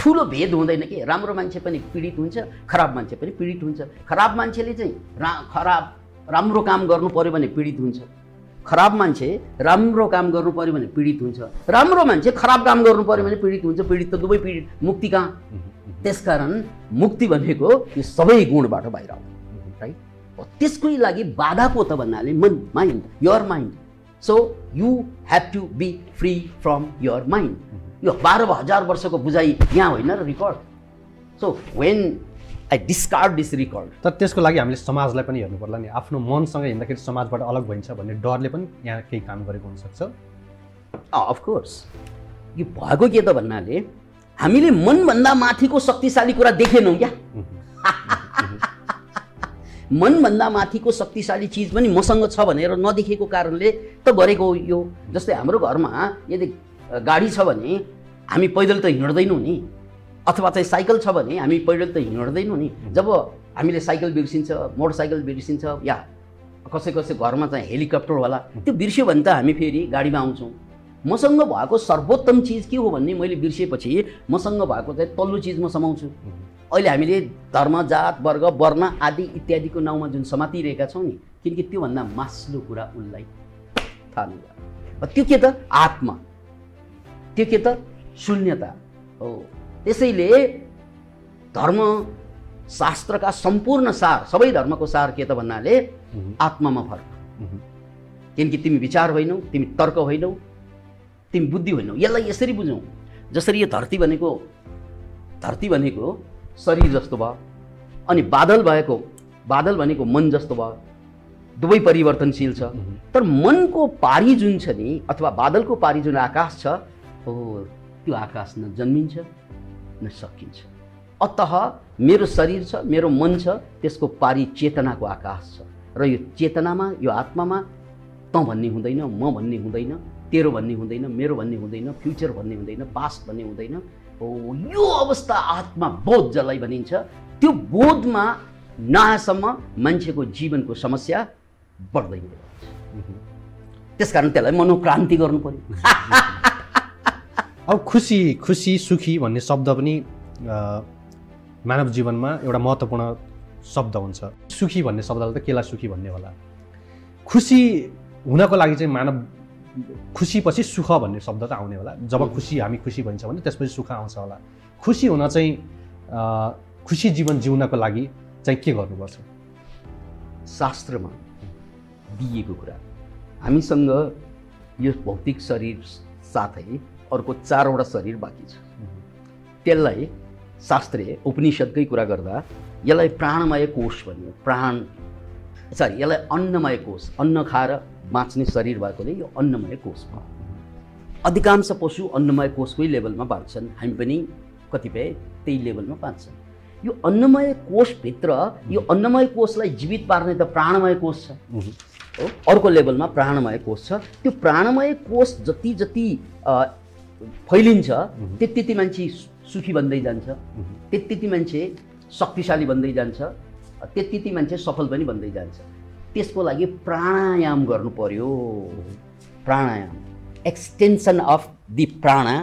ठुलो भेद हुँदैन कि। राम्रो मान्छे पनि पीडित हुन्छ, खराब मान्छे पनि पीडित हुन्छ। खराब मान्छेले चाहिँ राम्रो काम गर्नु पर्यो भने पीडित हुन्छ, खराब मान्छे राम्रो काम गर्नु पर्यो भने पीडित हुन्छ, राम्रो मान्छे खराब काम गर्नु पर्यो भने पीडित हुन्छ। पीडित त दुवै पीडित, मुक्ति कहाँ? त्यसकारण मुक्ति भनेको यो सबै गुणबाट बाहिर आउने, राइट? त्यसकै लागि बाधा को त भन्नाले मन, mind, your mind. So you have to be free from your mind. यो 12,000 वर्षको बुझाइ यहाँ होइन र record. So when I discard this record, तर त्यसको लागि हामीले समाजलाई पनि हेर्नु पर्ला नि। आफ्नो मनसँग हिँड्दाखेरि समाजबाट अलग भइन्छ भन्ने डरले पनि यहाँ केही काम गरेको हुनसक्छ। अफकोर्स यो भएको के त भन्नाले हामीले मनभन्दा माथिको शक्तिशाली कुरा देखेनौँ क्या। मनभन्दा माथिको शक्तिशाली चिज पनि मसँग छ भनेर नदेखेको कारणले त गरेको हो यो। जस्तै हाम्रो घरमा यदि गाडी छ भने हामी पैदल त हिँड्दैनौँ नि, अथवा चाहिँ साइकल छ भने हामी पैदल त हिँड्दैनौँ नि। जब हामीले साइकल बिर्सिन्छ, मोटरसाइकल बिर्सिन्छ, या कसै कसै घरमा चाहिँ हेलिकप्टर होला, त्यो बिर्स्यो भने त हामी फेरि गाडीमा आउँछौँ। मसँग भएको सर्वोत्तम चिज के हो भन्ने मैले बिर्सेपछि मसँग भएको चाहिँ तल्लो चिज म समाउँछु। अहिले हामीले धर्म, जात, वर्ग, वर्ण आदि इत्यादिको नाउँमा जुन समातिरहेका छौँ नि, किनकि त्योभन्दा मास्लो कुरा उसलाई थाहा नभएको। त्यो के त आत्मा, त्यो के त शून्यता हो। त्यसैले धर्म शास्त्रका सम्पूर्ण सार, सबै धर्मको सार के त भन्नाले आत्मामा फर्क। किनकि तिमी विचार होइनौ, तिमी तर्क होइनौ, तिमी बुद्धि होइनौ। यसलाई यसरी बुझौँ, जसरी यो धरती भनेको शरीर जस्तो भयो, अनि बादल भनेको मन जस्तो भयो। दुवै परिवर्तनशील छ, तर मनको पारी जुन छ नि, अथवा बादलको पारी जुन आकाश छ, हो त्यो आकाश न जन्मिन्छ न सकिन्छ। अतः मेरो शरीर छ, मेरो मन छ, त्यसको पारी चेतनाको आकाश छ, र यो चेतनामा, यो आत्मामा त भन्ने हुँदैन, म भन्ने हुँदैन, तेरो भन्ने हुँदैन, मेरो भन्ने हुँदैन, फ्युचर भन्ने हुँदैन, पास्ट भन्ने हुँदैन। हो, यो अवस्था आत्मा बोध जसलाई भनिन्छ, त्यो बोधमा नआएसम्म मान्छेको जीवनको समस्या बढ्दै गइरहेको छ। त्यसकारण त्यसलाई मनोक्रान्ति गर्नु पर्यो। अब खुसी सुखी भन्ने शब्द पनि मानव जीवनमा एउटा महत्त्वपूर्ण शब्द हुन्छ। सुखी भन्ने शब्दलाई त केलाई सुखी भन्ने होला? खुसी हुनको लागि चाहिँ मानव, खुसी पछि सुख भन्ने शब्द त आउने होला। जब खुसी, हामी खुसी भन्छौँ भने त्यसपछि सुख आउँछ होला। खुसी हुन चाहिँ, खुसी जीवन जिउनको लागि चाहिँ के गर्नुपर्छ? शास्त्रमा दिएको कुरा, हामीसँग यो भौतिक शरीर साथै अर्को 4वटा शरीर बाँकी छ। त्यसलाई शास्त्रीय उपनिषद्कै कुरा गर्दा यसलाई प्राणमय कोष भनियो, यसलाई अन्नमय कोष। अन्न खाएर बाँच्ने शरीर भएकोले यो अन्नमय कोष भयो। अधिकांश पशु अन्नमय कोषकै लेभलमा बाँच्छन्, हामी पनि कतिपय त्यही लेभलमा बाँच्छन्। यो अन्नमय कोषभित्र, यो अन्नमय कोषलाई जीवित पार्ने त प्राणमय कोष छ, हो? अर्को लेभलमा प्राणमय कोष छ। त्यो प्राणमय कोष जति जति फैलिन्छ, त्यति मान्छे सुखी बन्दै जान्छ, त्यति मान्छे शक्तिशाली बन्दै जान्छ, त्यति मान्छे सफल पनि बन्दै जान्छ। त्यसको लागि प्राणायाम गर्नु पर्यो। प्राणायाम extension of the prana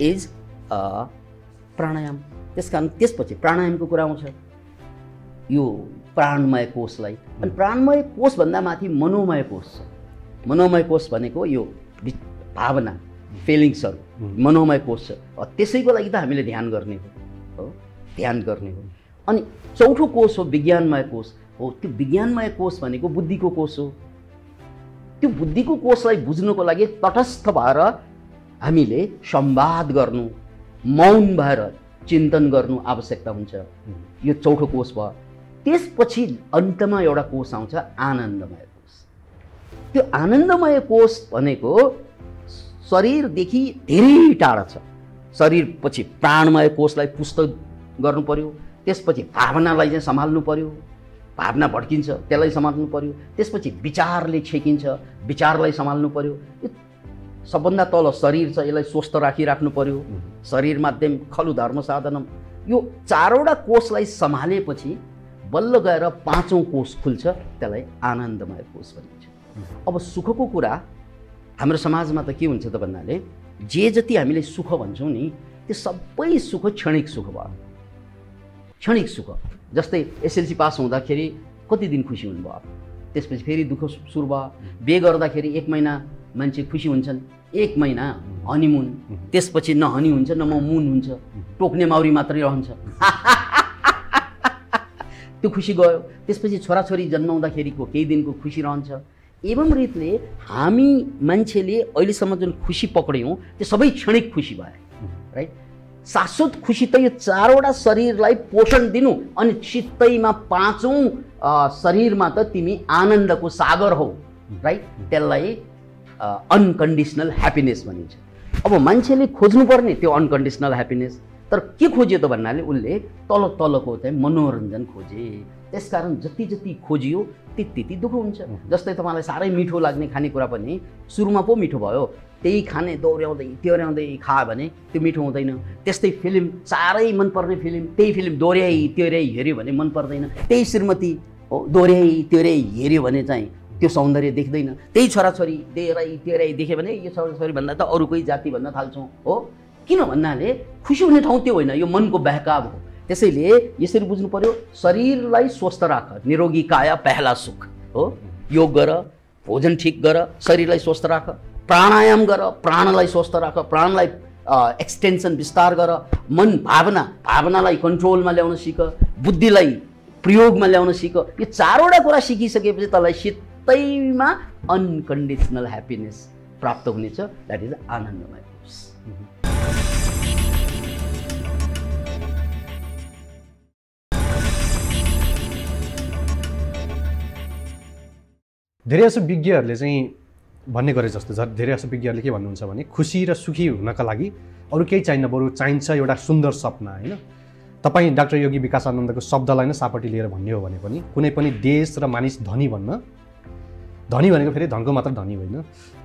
is pranayama. त्यसकारण त्यसपछि प्राणायामको कुरा आउँछ, यो प्राणमय कोषलाई। अनि प्राणमय कोषभन्दा माथि मनोमय कोष छ। मनोमय कोष भनेको यो भावना, फिलिङ्सहरू, मनोमय कोष छ। त्यसैको लागि त हामीले ध्यान गर्ने हो, ध्यान गर्ने हो। अनि चौथो कोष हो विज्ञानमय कोष। हो, त्यो विज्ञानमय कोष भनेको बुद्धिको कोष हो। त्यो बुद्धिको कोषलाई बुझ्नुको लागि तटस्थ भएर हामीले संवाद गर्नु, मौन भएर चिन्तन गर्नु आवश्यकता हुन्छ। यो चौथो कोष भयो। त्यसपछि अन्तमा एउटा कोष आउँछ आनन्दमय कोष। त्यो आनन्दमय कोष भनेको शरीरदेखि धेरै टाढा छ, शरीर पछि प्राणमय कोषलाई पुष्ट गर्नु पर्यो, त्यसपछि भावनालाई चाहिँ सम्हाल्नु पर्यो, भावना भड्किन्छ त्यसलाई सम्हाल्नु पर्यो, त्यसपछि विचारले छेकिन्छ विचारलाई सम्हाल्नु पर्यो। सबभन्दा तल शरीर छ, यसलाई स्वस्थ राखिराख्नु पर्यो, शरीर माध्यम खलु धर्म साधनम। यो चारवटा कोषलाई सम्हालेपछि बल्ल गएर पाँचौं कोष खुल्छ, त्यसलाई आनन्दमय कोष भनिन्छ। अब सुखको कुरा हाम्रो समाजमा त के हुन्छ त भन्नाले जे जति हामीले सुख भन्छौँ नि त्यो सबै सुख क्षणिक सुख भयो। क्षणिक सुख जस्तै एसएलसी पास हुँदाखेरि कति दिन खुसी हुनुभयो, त्यसपछि फेरि दुःख सुरु भयो। बिहे गर्दाखेरि एक महिना मान्छे खुसी हुन्छन्, एक महिना हनीमुन, त्यसपछि न हनी हुन्छ न मुन हुन्छ, टोक्ने माउरी मात्रै रहन्छ त्यो खुसी गयो। त्यसपछि छोराछोरी जन्माउँदाखेरिको केही दिनको खुसी रहन्छ। एवं रीतले हामी मान्छेले अहिलेसम्म जुन खुसी पक्र्यौँ त्यो सबै क्षणिक खुसी भयो, राइट। शाश्वत खुसी त यो चारवटा शरीरलाई पोषण दिनु, अनि चित्तैमा पाँचौं शरीरमा त तिमी आनन्दको सागर हौ, राइट। त्यसलाई अनकन्डिसनल ह्याप्पिनेस भनिन्छ। अब मान्छेले खोज्नुपर्ने त्यो अनकन्डिसनल ह्याप्पिनेस तर के खोज्यो त भन्नाले उसले तल तलको चाहिँ मनोरञ्जन खोजे। त्यसकारण जति जति खोजियो त्यति दुःख हुन्छ। जस्तै तपाईँलाई साह्रै मिठो लाग्ने खानेकुरा पनि सुरुमा पो मिठो भयो, त्यही खाने दोहोऱ्याउँदै त्योऱ्याउँदै खायो भने त्यो मिठो हुँदैन। त्यस्तै फिल्म साह्रै मनपर्ने फिल्म, त्यही फिल्म दोहोऱ्याइ त्योऱ्याइ हेऱ्यो भने मन पर्दैन। त्यही श्रीमती दोहोऱ्याइ त्योऱ्याइ हेऱ्यो भने चाहिँ त्यो सौन्दर्य देख्दैन। त्यही छोराछोरी दोहोऱ्याइ त्योऱ्याइ देख्यो भने यो छोराछोरीभन्दा त अरू कोही जाति भन्न थाल्छौँ, हो। किन भन्नाले खुसी हुने ठाउँ त्यो होइन, यो मनको बहकाव हो। त्यसैले यसरी बुझ्नु पर्यो, शरीरलाई स्वस्थ राख, निरोगी काया पहला सुख हो। योग गर, भोजन ठिक गर, शरीरलाई स्वस्थ राख, प्राणायाम गर, प्राणलाई स्वस्थ राख, प्राणलाई एक्सटेन्सन विस्तार गर, मन भावना, भावनालाई कन्ट्रोलमा ल्याउन सिक, बुद्धिलाई प्रयोगमा ल्याउन सिक। यो चारवटा कुरा सिकिसकेपछि तँलाई सित्तैमा अनकन्डिसनल ह्याप्पिनेस प्राप्त हुनेछ, द्याट इज आनन्दमय। धेरैजसो विज्ञहरूले चाहिँ भन्ने गरे जस्तो छ, धेरैजसो विज्ञहरूले के भन्नुहुन्छ भने खुसी र सुखी हुनका लागि अरू केही चाहिन्न, बरु चाहिन्छ एउटा सुन्दर सपना, होइन। तपाईँ डाक्टर योगी विकासानन्दको शब्दलाई नै सापट्टि लिएर भन्ने हो भने पनि कुनै पनि देश र मानिस धनी भन्न, धनी भनेको फेरि धनको मात्र धनी होइन,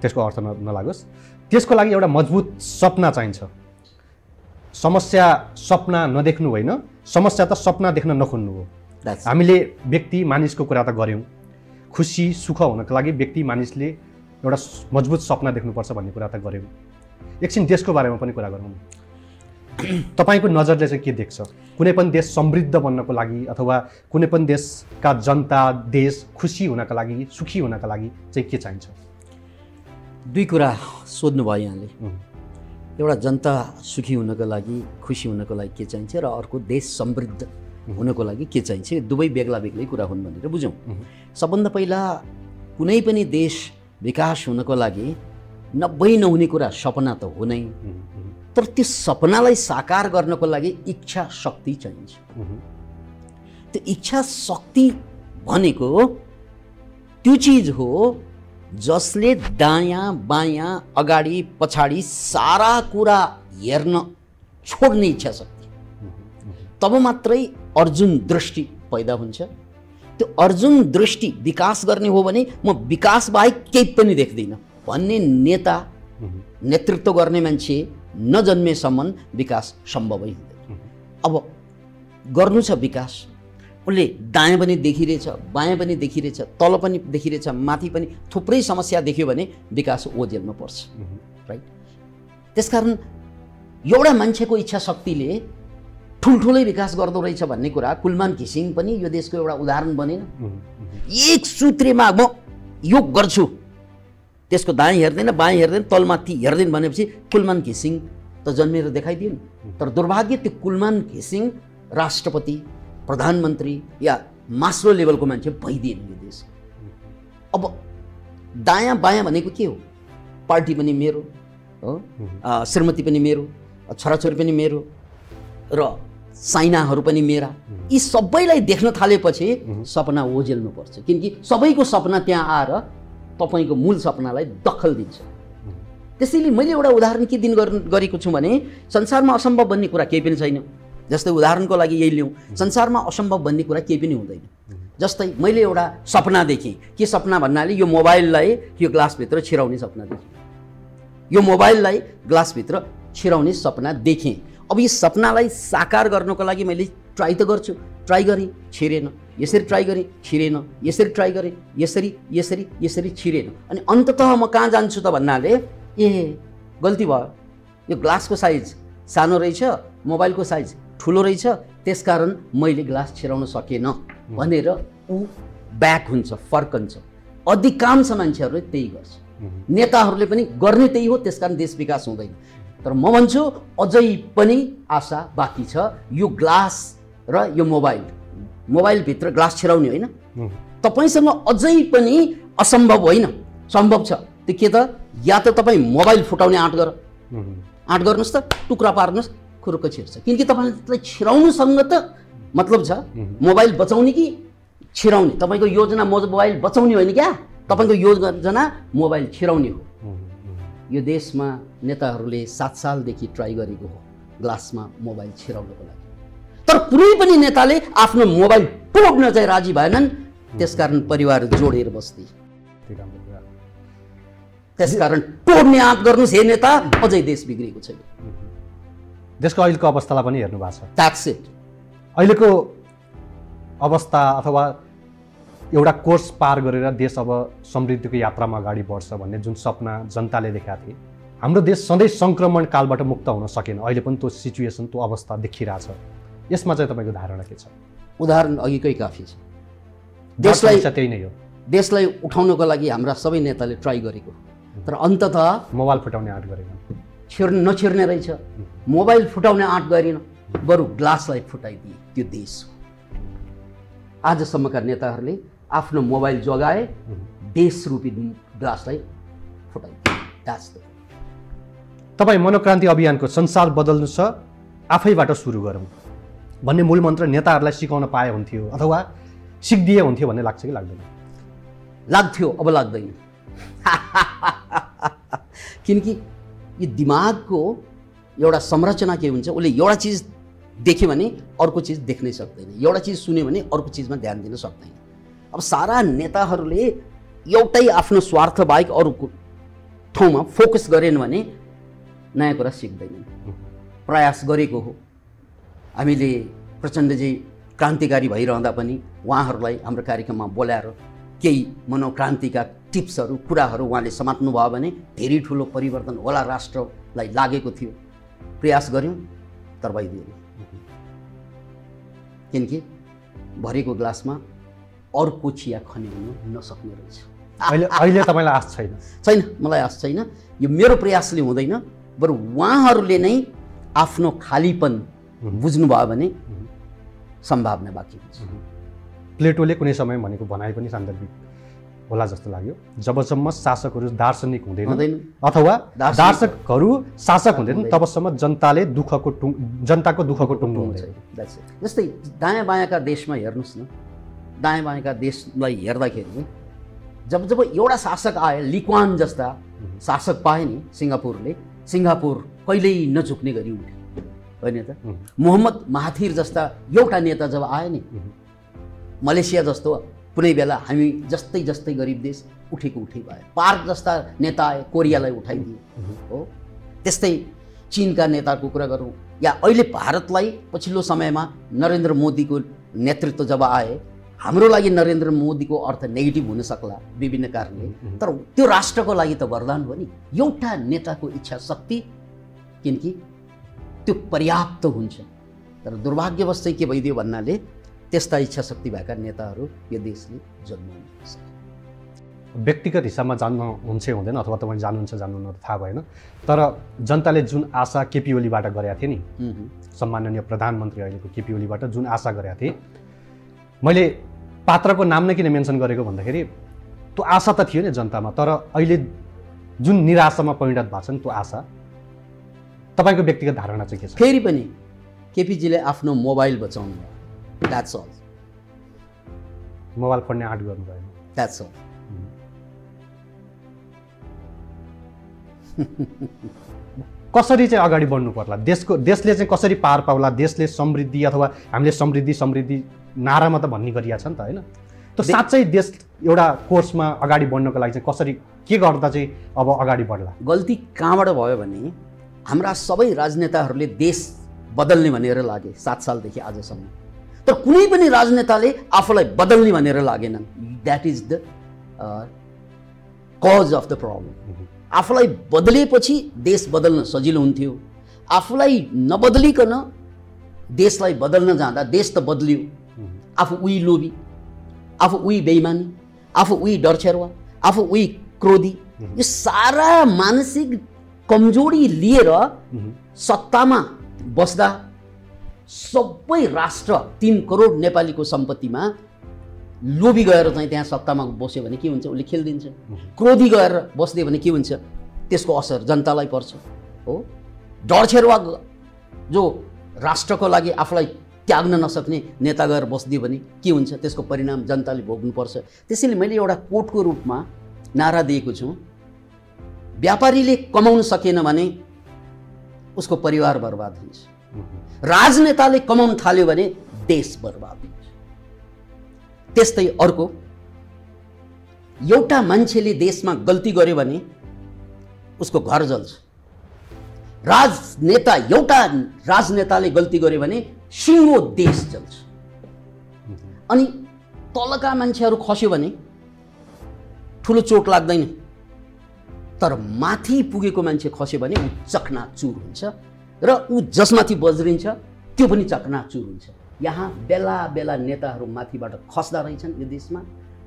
त्यसको अर्थ नलागोस्, त्यसको लागि एउटा मजबुत सपना चाहिन्छ। समस्या सपना नदेख्नु होइन, समस्या त सपना देख्न नखोज्नु हो। हामीले व्यक्ति मानिसको कुरा त गऱ्यौँ, खुसी सुख हुनका लागि व्यक्ति मानिसले एउटा मजबुत सपना देख्नुपर्छ भन्ने कुरा त गऱ्यौँ। एकछिन देशको बारेमा पनि कुरा गरौँ। तपाईँको नजरले चाहिँ के देख्छ, कुनै पनि देश समृद्ध बन्नको लागि अथवा कुनै पनि देशका जनता देश खुसी हुनका लागि सुखी हुनका लागि चाहिँ के चाहिन्छ? दुई कुरा सोध्नुभयो यहाँले, एउटा जनता सुखी हुनको लागि खुसी हुनको लागि के चाहिन्छ र अर्को देश समृद्ध हुनको लागि के चाहिन्छ। दुवै बेग्ला बेग्लै कुरा हुन् भनेर बुझौँ। सबभन्दा पहिला कुनै पनि देश विकास हुनको लागि नभई नहुने कुरा सपना त हो नै, तर त्यो सपनालाई साकार गर्नको लागि इच्छा शक्ति चाहिन्छ। त्यो इच्छा शक्ति भनेको त्यो चिज हो जसले दायाँ बायाँ अगाडि पछाडि सारा कुरा हेर्न छोड्ने इच्छा शक्ति, तब मात्रै अर्जुन दृष्टि पैदा हुन्छ। त्यो अर्जुन दृष्टि विकास गर्ने हो भने म विकास बाहेक केही पनि देख्दिनँ भन्ने नेता नेतृत्व गर्ने मान्छे नजन्मेसम्म विकास सम्भवै हुँदैन। अब गर्नु छ विकास, उसले दायाँ पनि देखिरहेछ बायाँ पनि देखिरहेछ, तल पनि देखिरहेछ माथि पनि, थुप्रै समस्या देख्यो भने विकास ओझेलमा पर्छ, राइट। त्यसकारण एउटा मान्छेको इच्छा शक्तिले ठुल्ठुलै विकास गर्दो रहेछ भन्ने कुरा कुलमान घिसिंग पनि यो देशको एउटा उदाहरण बनेन। एक सूत्रेमा म योग गर्छु, त्यसको दायाँ हेर्दैन बायाँ हेर्दैन तलमाथि हेर्दैन भनेपछि कुलमान घिसिङ त जन्मेर देखाइदियो नि। तर दुर्भाग्य त्यो कुलमान घिसिङ राष्ट्रपति प्रधानमन्त्री या मास्लो लेभलको मान्छे भइदिएन यो देश। अब दायाँ बायाँ भनेको के हो? पार्टी पनि मेरो हो, श्रीमती पनि मेरो, छोराछोरी पनि मेरो र साइनाहरू पनि मेरा। यी सबैलाई देख्न थालेपछि सपना ओझेल्नु पर्छ, किनकि सबैको सपना त्यहाँ आएर तपाईँको मूल सपनालाई दखल दिन्छ। त्यसैले मैले एउटा उदाहरण के दिन गरेको छु भने संसारमा असम्भव भन्ने कुरा केही पनि छैन। जस्तै उदाहरणको लागि यही लियौँ, संसारमा असम्भव भन्ने कुरा केही पनि हुँदैन। जस्तै मैले एउटा सपना देखेँ, के सपना भन्नाले यो मोबाइललाई यो ग्लासभित्र छिराउने सपना देखेँ, यो मोबाइललाई ग्लासभित्र छिराउने सपना देखेँ। अब यो सपनालाई साकार गर्नको लागि मैले ट्राई त गर्छु, ट्राई गरेँ छिरेन, यसरी ट्राई गरेँ छिरेन, यसरी ट्राई गरेँ यसरी यसरी यसरी छिरेन, अनि अन्ततः म कहाँ जान्छु त भन्नाले ए गल्ती भयो, यो ग्लासको साइज सानो रहेछ, मोबाइलको साइज ठुलो रहेछ, त्यसकारण मैले ग्लास छिराउन सकेन भनेर ऊ ब्याक हुन्छ, फर्कन्छ। अधिकांश मान्छेहरूले त्यही गर्छ, नेताहरूले पनि गर्ने त्यही हो, त्यसकारण देश विकास हुँदैन। तर म भन्छु अझै पनि आशा बाँकी छ। यो ग्लास र यो मोबाइलभित्र ग्लास छिराउने होइन, तपाईसँग अझै पनि असम्भव होइन, सम्भव छ। त्यो के त या त तपाईँ मोबाइल फुटाउने आँट गर्नुहोस् त, टुक्रा पार्नुहोस्, खुरुक्क छिर्छ। किनकि तपाईँलाई छिराउनुसँग त मतलब छ मोबाइल बचाउने कि छिराउने, तपाईँको योजना मोबाइल बचाउने होइन क्या, तपाईँको योजना मोबाइल छिराउने हो। यो देशमा नेताहरूले 7 सालदेखि ट्राई गरेको हो ग्लासमा मोबाइल छिराउनको लागि, तर कुनै पनि नेताले आफ्नो मोबाइल टोक्न चाहिँ राजी भएनन्, त्यसकारण परिवार जोडेर बस्थे। त्यसकारण टोक्ने आँट गर्नुस् हे नेता, अझै देश बिग्रेको छैन। देशको अहिलेको अवस्थालाई पनि हेर्नु भएको छ, द्याट्स इट। अहिलेको अवस्था अथवा एउटा कोर्स पार गरेर देश अब समृद्धिको यात्रामा अगाडि बढ्छ भन्ने जुन सपना जनताले देखाएको थिए, हाम्रो देश सधैँ सङ्क्रमण कालबाट मुक्त हुन सकेन, अहिले पनि त्यो सिचुएसन त्यो अवस्था देखिरहेछ। यसमा चाहिँ तपाईँको धारणा के छ? उदाहरण अघिकै काफी छ, देशलाई त्यही नै हो। देशलाई उठाउनको लागि हाम्रा सबै नेताले ट्राई गरेको, तर अन्ततः मोबाइल फुटाउने आँट गरेन, छिर्न नछिर्ने रहेछ, मोबाइल फुटाउने आँट गरेन, बरु ग्लासलाई फुटाइदिए। त्यो देश हो। आजसम्मका नेताहरूले आफ्नो मोबाइल जगाए, देश रूपी ग्लासलाई फुटाइदिए। तपाईँ मनोक्रान्ति अभियानको संसार बदल्नु छ आफैबाट सुरु गरौँ भन्ने मूलमन्त्र नेताहरूलाई सिकाउन पाए हुन्थ्यो अथवा सिकिदिए हुन्थ्यो भन्ने लाग्छ कि लाग्दैन? लाग्थ्यो, अब लाग्दैन। किनकि यो दिमागको एउटा संरचना के हुन्छ, उसले एउटा चिज देख्यो भने अर्को चिज देख्नै सक्दैन, एउटा चिज सुन्यो भने अर्को चिजमा ध्यान दिन सक्दैन। अब सारा नेताहरूले एउटै आफ्नो स्वार्थ बाहेक अरू ठाउँमा फोकस गरेन भने नयाँ कुरा सिक्दैनन्। प्रयास गरेको हो, हामीले प्रचण्डजी क्रान्तिकारी भइरहँदा पनि उहाँहरूलाई हाम्रो कार्यक्रममा बोलाएर केही मनोक्रान्तिका टिप्सहरू कुराहरू उहाँले समात्नुभयो भने धेरै ठुलो परिवर्तन होला राष्ट्रलाई लागेको थियो। प्रयास गऱ्यौँ तर भइदिएन, किनकि भरेको ग्लासमा अर्को चिया खन्याउन नसक्ने रहेछ। अहिले तपाईँलाई आश छैन? छैन, मलाई आश छैन, यो मेरो प्रयासले हुँदैन, बरु उहाँहरूले नै आफ्नो खालीपन बुझ्नुभयो भने सम्भावना बाँकी हुन्छ। प्लेटोले कुनै समय भनेको भनाइ पनि सान्दर्भिक होला जस्तो लाग्यो, जबसम्म शासकहरू दार्शनिक हुँदैन अथवा दार्शकहरू शासक हुँदैन तबसम्म जनताले जनताको दुःखको टुङ्गो हुन्छ। जस्तै दायाँ बायाँका देशमा हेर्नुहोस् न, दायाँ बायाँका देशलाई हेर्दाखेरि जब जब एउटा शासक आयो, लिक्वान जस्ता शासक पाए नि सिङ्गापुरले, सिङ्गापुर कहिल्यै नझुक्ने गरी उठ्यो होइन त। मोहम्मद महाथिर जस्ता एउटा नेता जब आयो नि, मलेसिया जस्तो कुनै बेला हामी जस्तै जस्तै गरिब देश उठेको उठे भयो। पार्क जस्ता नेता आए, कोरियालाई उठाइदिए हो। त्यस्तै चीनका नेताको कुरा गरौँ या अहिले भारतलाई पछिल्लो समयमा नरेन्द्र मोदीको नेतृत्व जब आए, हाम्रो लागि नरेन्द्र मोदीको अर्थ नेगेटिभ हुन सक्ला विभिन्न कारणले, तर त्यो राष्ट्रको लागि त वरदान हो नि एउटा नेताको इच्छा शक्ति, किनकि त्यो पर्याप्त हुन्छ। तर दुर्भाग्यवश चाहिँ के भइदियो भन्नाले त्यस्ता इच्छा शक्ति भएका नेताहरू यो देशले जन्माउनु सक्छ। व्यक्तिगत हिसाबमा जान्नु हुन्छ हुँदैन अथवा तपाईँ जान्नुहुन्छ जान्नुहुन्न थाहा भएन, तर जनताले जुन आशा केपी ओलीबाट गरेका थिए नि, सम्माननीय प्रधानमन्त्री अहिलेको केपी ओलीबाट जुन आशा गरेका थिए, मैले पात्रको नाम नै किन मेन्सन गरेको भन्दाखेरि त्यो आशा त थियो नि जनतामा, तर अहिले जुन निराशामा परिणत भएको छ नि त्यो आशा, तपाईँको व्यक्तिगत धारणा चाहिँ के छ? फेरि पनि केपीजीले आफ्नो मोबाइल बचाउनु भयो, द्याट्स अल। मोबाइल फोड्ने आँट गर्नु भयो, द्याट्स अल। कसरी चाहिँ अगाडि बढ्नु पर्ला, देशले चाहिँ कसरी पार पाउला, देशले समृद्धि अथवा हामीले समृद्धि समृद्धि नारामा त भन्ने गरिया छ नि त हैन। त साच्चै देश एउटा कोर्समा अगाडि बढ्नको लागि चाहिँ कसरी के गर्दा चाहिँ अब अगाडि बढ्ला? गल्ती कहाँबाट भयो भने हाम्रा सबै राजनेताहरूले देश बदल्ने भनेर लागे 7 सालदेखि आजसम्म, तर कुनै पनि राजनेताले आफूलाई बदल्ने भनेर लागेनन्। That is the cause of the problem. आफूलाई बदलेपछि देश बदल्न सजिलो हुन्थ्यो, आफूलाई नबदलिकन देशलाई बदल्न जाँदा देश त बदलियो, आफू उही लोभी, आफू उही बेइमानी, आफू उही डरछेरवा, आफू उही क्रोधी, यो सारा मानसिक कमजोरी लिएर सत्तामा बस्दा सबै राष्ट्र 3 करोड नेपालीको सम्पत्तिमा लोभी गएर चाहिँ त्यहाँ सत्तामा बस्यो भने के हुन्छ? उसले खेलिदिन्छ। क्रोधी गएर बस्दियो भने के हुन्छ? त्यसको असर जनतालाई पर्छ हो। डरछेरुवा जो राष्ट्रको लागि आफूलाई त्याग्न नसक्ने नेता गएर बस्दियो भने के हुन्छ? त्यसको परिणाम जनताले भोग्नुपर्छ। त्यसैले मैले एउटा कोटको रूपमा नारा दिएको छु, व्यापारीले कमाउन सकेन भने उसको परिवार बर्बाद हुन्छ, राजनेताले कमाउन थाल्यो भने देश बर्बाद हुन्छ। त्यस्तै अर्को, एउटा मान्छेले देशमा गल्ती गर्यो भने उसको घर जल्छ, एउटा राजनेताले गल्ती गर्यो भने सिङ्गो देश जल्छ, अनि तलका मान्छेहरू खस्यो भने ठुलो चोट लाग्दैन, तर माथि पुगेको मान्छे खस्यो भने ऊ चकनाचुर हुन्छ र ऊ जसमाथि बज्रिन्छ त्यो पनि चकनाचुर हुन्छ। यहाँ बेला बेला नेताहरू माथिबाट खस्दा रहेछन् यो देशमा